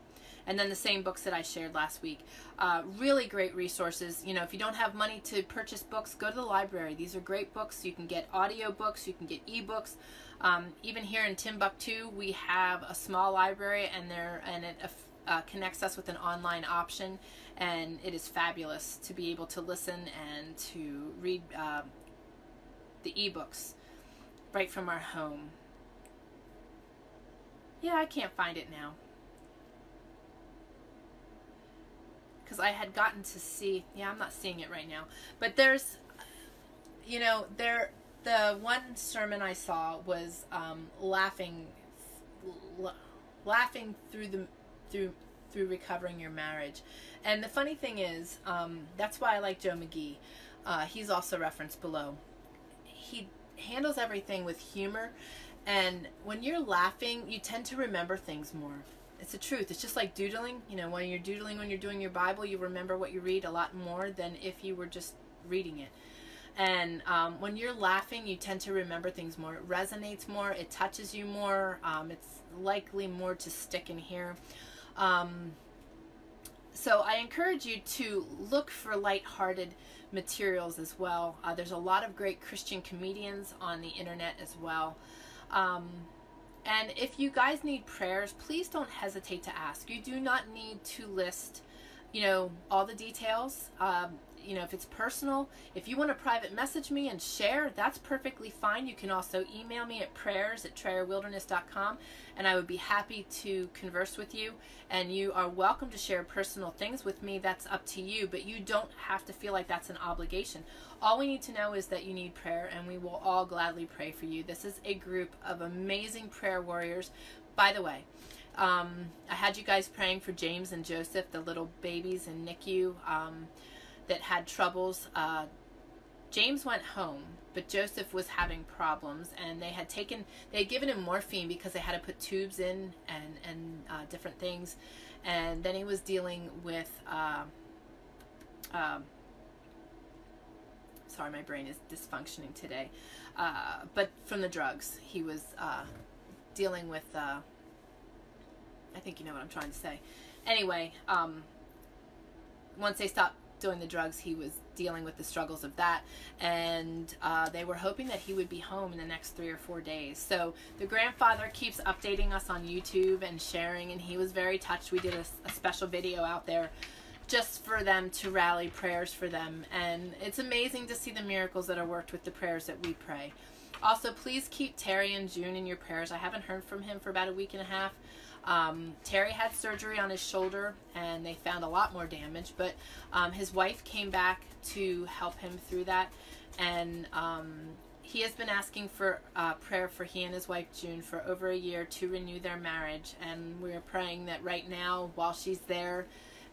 And then the same books that I shared last week. Uh, really great resources. You know, if you don't have money to purchase books, go to the library. These are great books. You can get audio books. You can get e-books. Um, even here in Timbuktu, we have a small library, and there and it uh, connects us with an online option. And it is fabulous to be able to listen and to read uh, the e-books right from our home. Yeah, I can't find it now. Because I had gotten to see, yeah, I'm not seeing it right now, but there's, you know, there, the one sermon I saw was um, laughing, laughing through the, through, through recovering your marriage. And the funny thing is, um, that's why I like Joe McGee. Uh, he's also referenced below. He handles everything with humor. And when you're laughing, you tend to remember things more. It's the truth. It's just like doodling. You know, when you're doodling, when you're doing your Bible, you remember what you read a lot more than if you were just reading it. And um, when you're laughing, you tend to remember things more. It resonates more. It touches you more. Um, it's likely more to stick in here. Um, so I encourage you to look for lighthearted materials as well. Uh, there's a lot of great Christian comedians on the internet as well. Um, And if you guys need prayers, please don't hesitate to ask. You do not need to list, you know, all the details. Um, you know, if it's personal, if you want to private message me and share, that's perfectly fine. You can also email me at prayers at trayer wilderness dot com, and I would be happy to converse with you. And you are welcome to share personal things with me. That's up to you, but you don't have to feel like that's an obligation. All we need to know is that you need prayer, and we will all gladly pray for you. This is a group of amazing prayer warriors. By the way, um, I had you guys praying for James and Joseph, the little babies in N I C U. Um, that had troubles. Uh, James went home, but Joseph was having problems, and they had taken, they had given him morphine because they had to put tubes in and, and uh, different things. And then he was dealing with, uh, uh, sorry, my brain is dysfunctioning today, uh, but from the drugs, he was uh, dealing with, uh, I think you know what I'm trying to say. Anyway, um, once they stopped doing the drugs, he was dealing with the struggles of that, and uh, they were hoping that he would be home in the next three or four days. So the grandfather keeps updating us on YouTube and sharing, and he was very touched. We did a, a special video out there just for them, to rally prayers for them, and it's amazing to see the miracles that are worked with the prayers that we pray. Also, please keep Terry and June in your prayers. I haven't heard from him for about a week and a half. Um, Terry had surgery on his shoulder, and they found a lot more damage, but um, his wife came back to help him through that, and um, he has been asking for uh, prayer for he and his wife June for over a year to renew their marriage, and we're praying that right now, while she's there,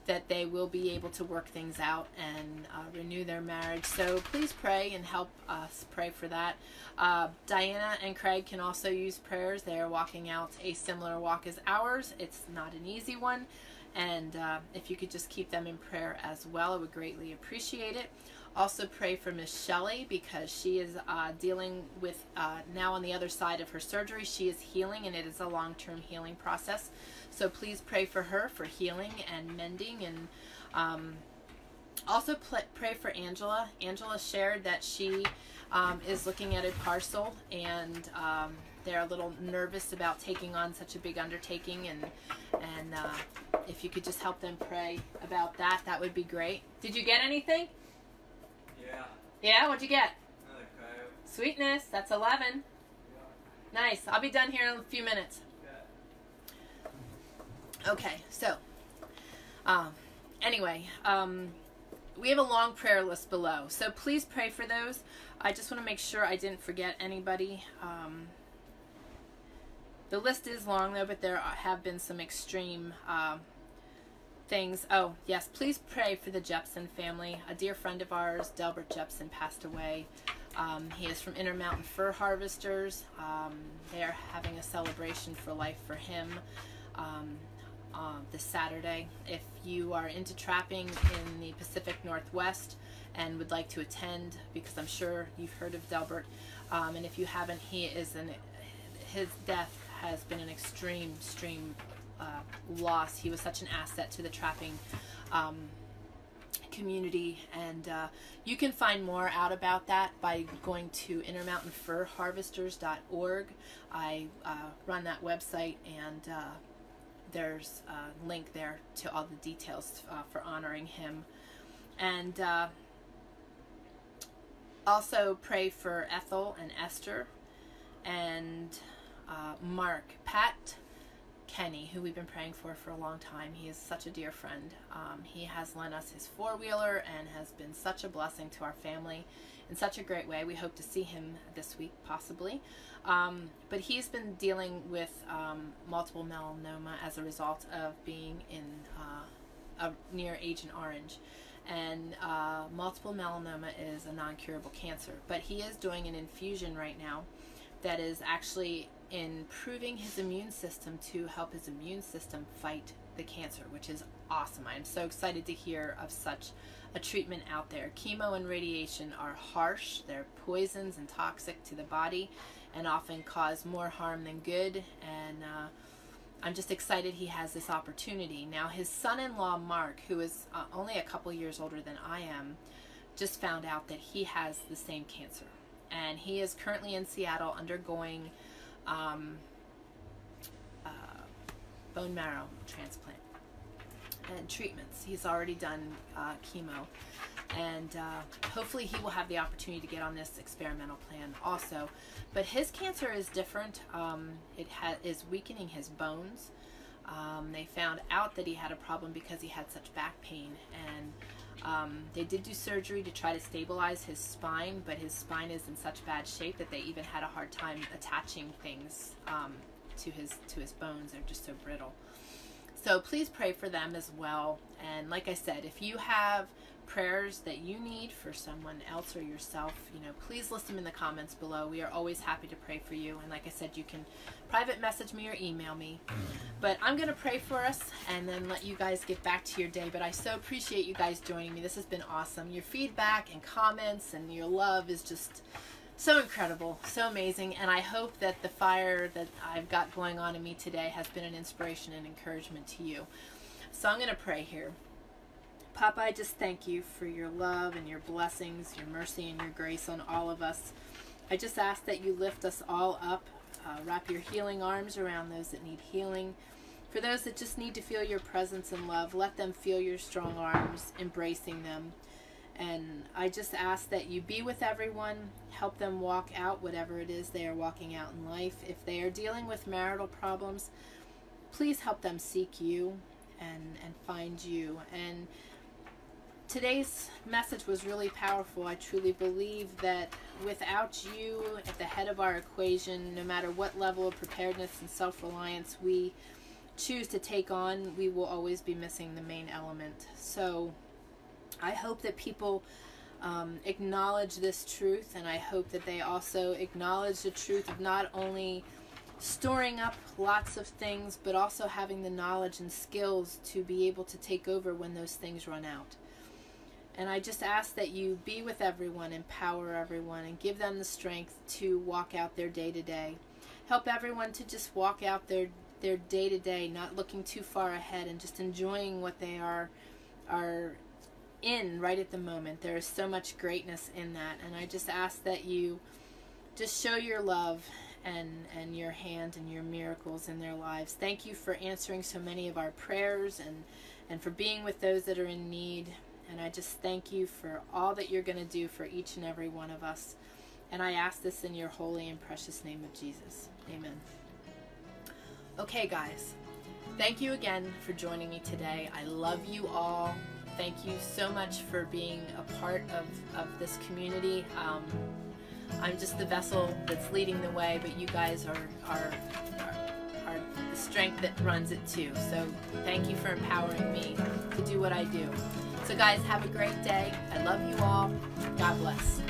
that they will be able to work things out and uh, renew their marriage. So please pray and help us pray for that. Uh, Diana and Craig can also use prayers. They are walking out a similar walk as ours. It's not an easy one. And uh, if you could just keep them in prayer as well, I would greatly appreciate it. Also pray for Miss Shelley, because she is uh, dealing with, uh, now on the other side of her surgery, she is healing, and it is a long-term healing process. So please pray for her for healing and mending. And um, also pray for Angela. Angela shared that she um, is looking at a parcel, and um, they're a little nervous about taking on such a big undertaking, and and uh, if you could just help them pray about that, that would be great. Did you get anything? Yeah. Yeah? What'd you get? Another coyote. Sweetness. That's eleven. Yeah. Nice. I'll be done here in a few minutes. Yeah. Okay. So, um, anyway, um, we have a long prayer list below, so please pray for those. I just want to make sure I didn't forget anybody. Um, the list is long, though, but there have been some extreme... Uh, things. Oh, yes, please pray for the Jepson family. A dear friend of ours, Delbert Jepson, passed away. Um, he is from Intermountain Fur Harvesters. Um, they are having a celebration for life for him um, uh, this Saturday. If you are into trapping in the Pacific Northwest and would like to attend, because I'm sure you've heard of Delbert, um, and if you haven't, he is an, his death has been an extreme, extreme Uh, loss. He was such an asset to the trapping um, community, and uh, you can find more out about that by going to intermountain fur harvesters dot org. I uh, run that website, and uh, there's a link there to all the details uh, for honoring him. And uh, also pray for Ethel and Esther and uh, Mark, Pat, Kenny, who we've been praying for for a long time. He is such a dear friend. Um, he has lent us his four-wheeler and has been such a blessing to our family in such a great way. We hope to see him this week, possibly. Um, but he's been dealing with um, multiple melanoma as a result of being in uh, a, near Agent Orange. And uh, multiple melanoma is a non-curable cancer. But he is doing an infusion right now that is actually improving his immune system to help his immune system fight the cancer, which is awesome. I'm so excited to hear of such a treatment out there. Chemo and radiation are harsh. They're poisons and toxic to the body and often cause more harm than good. And uh, I'm just excited he has this opportunity. Now, his son-in-law, Mark, who is uh, only a couple years older than I am, just found out that he has the same cancer. And he is currently in Seattle undergoing Um, uh, bone marrow transplant and treatments. He's already done uh, chemo, and uh, hopefully he will have the opportunity to get on this experimental plan also. But his cancer is different. Um, it ha is weakening his bones. Um, they found out that he had a problem because he had such back pain, and Um, they did do surgery to try to stabilize his spine, but his spine is in such bad shape that they even had a hard time attaching things um, to his to his bones. They're just so brittle. So please pray for them as well. And like I said, if you have prayers that you need for someone else or yourself, you know, please list them in the comments below. We are always happy to pray for you. And like I said, you can private message me or email me. But I'm going to pray for us and then let you guys get back to your day. But I so appreciate you guys joining me. This has been awesome. Your feedback and comments and your love is just so incredible, so amazing, and I hope that the fire that I've got going on in me today has been an inspiration and encouragement to you. So I'm going to pray here. Papa, I just thank you for your love and your blessings, your mercy and your grace on all of us. I just ask that you lift us all up. Uh, wrap your healing arms around those that need healing. For those that just need to feel your presence and love, let them feel your strong arms embracing them. And I just ask that you be with everyone, help them walk out whatever it is they are walking out in life. If they are dealing with marital problems, please help them seek you and, and find you. And today's message was really powerful. I truly believe that without you at the head of our equation, no matter what level of preparedness and self-reliance we choose to take on, we will always be missing the main element. So I hope that people um, acknowledge this truth, and I hope that they also acknowledge the truth of not only storing up lots of things, but also having the knowledge and skills to be able to take over when those things run out. And I just ask that you be with everyone, empower everyone, and give them the strength to walk out their day-to-day. Help everyone to just walk out their their day-to-day, not looking too far ahead, and just enjoying what they are are in right at the moment. There is so much greatness in that, and I just ask that you just show your love and and your hand and your miracles in their lives. Thank you for answering so many of our prayers and and for being with those that are in need. And I just thank you for all that you're going to do for each and every one of us. And I ask this in your holy and precious name of Jesus. Amen. Okay, guys. Thank you again for joining me today. I love you all. Thank you so much for being a part of, of this community. Um, I'm just the vessel that's leading the way, but you guys are, are, are, are the strength that runs it too. So thank you for empowering me to do what I do. So guys, have a great day. I love you all. God bless.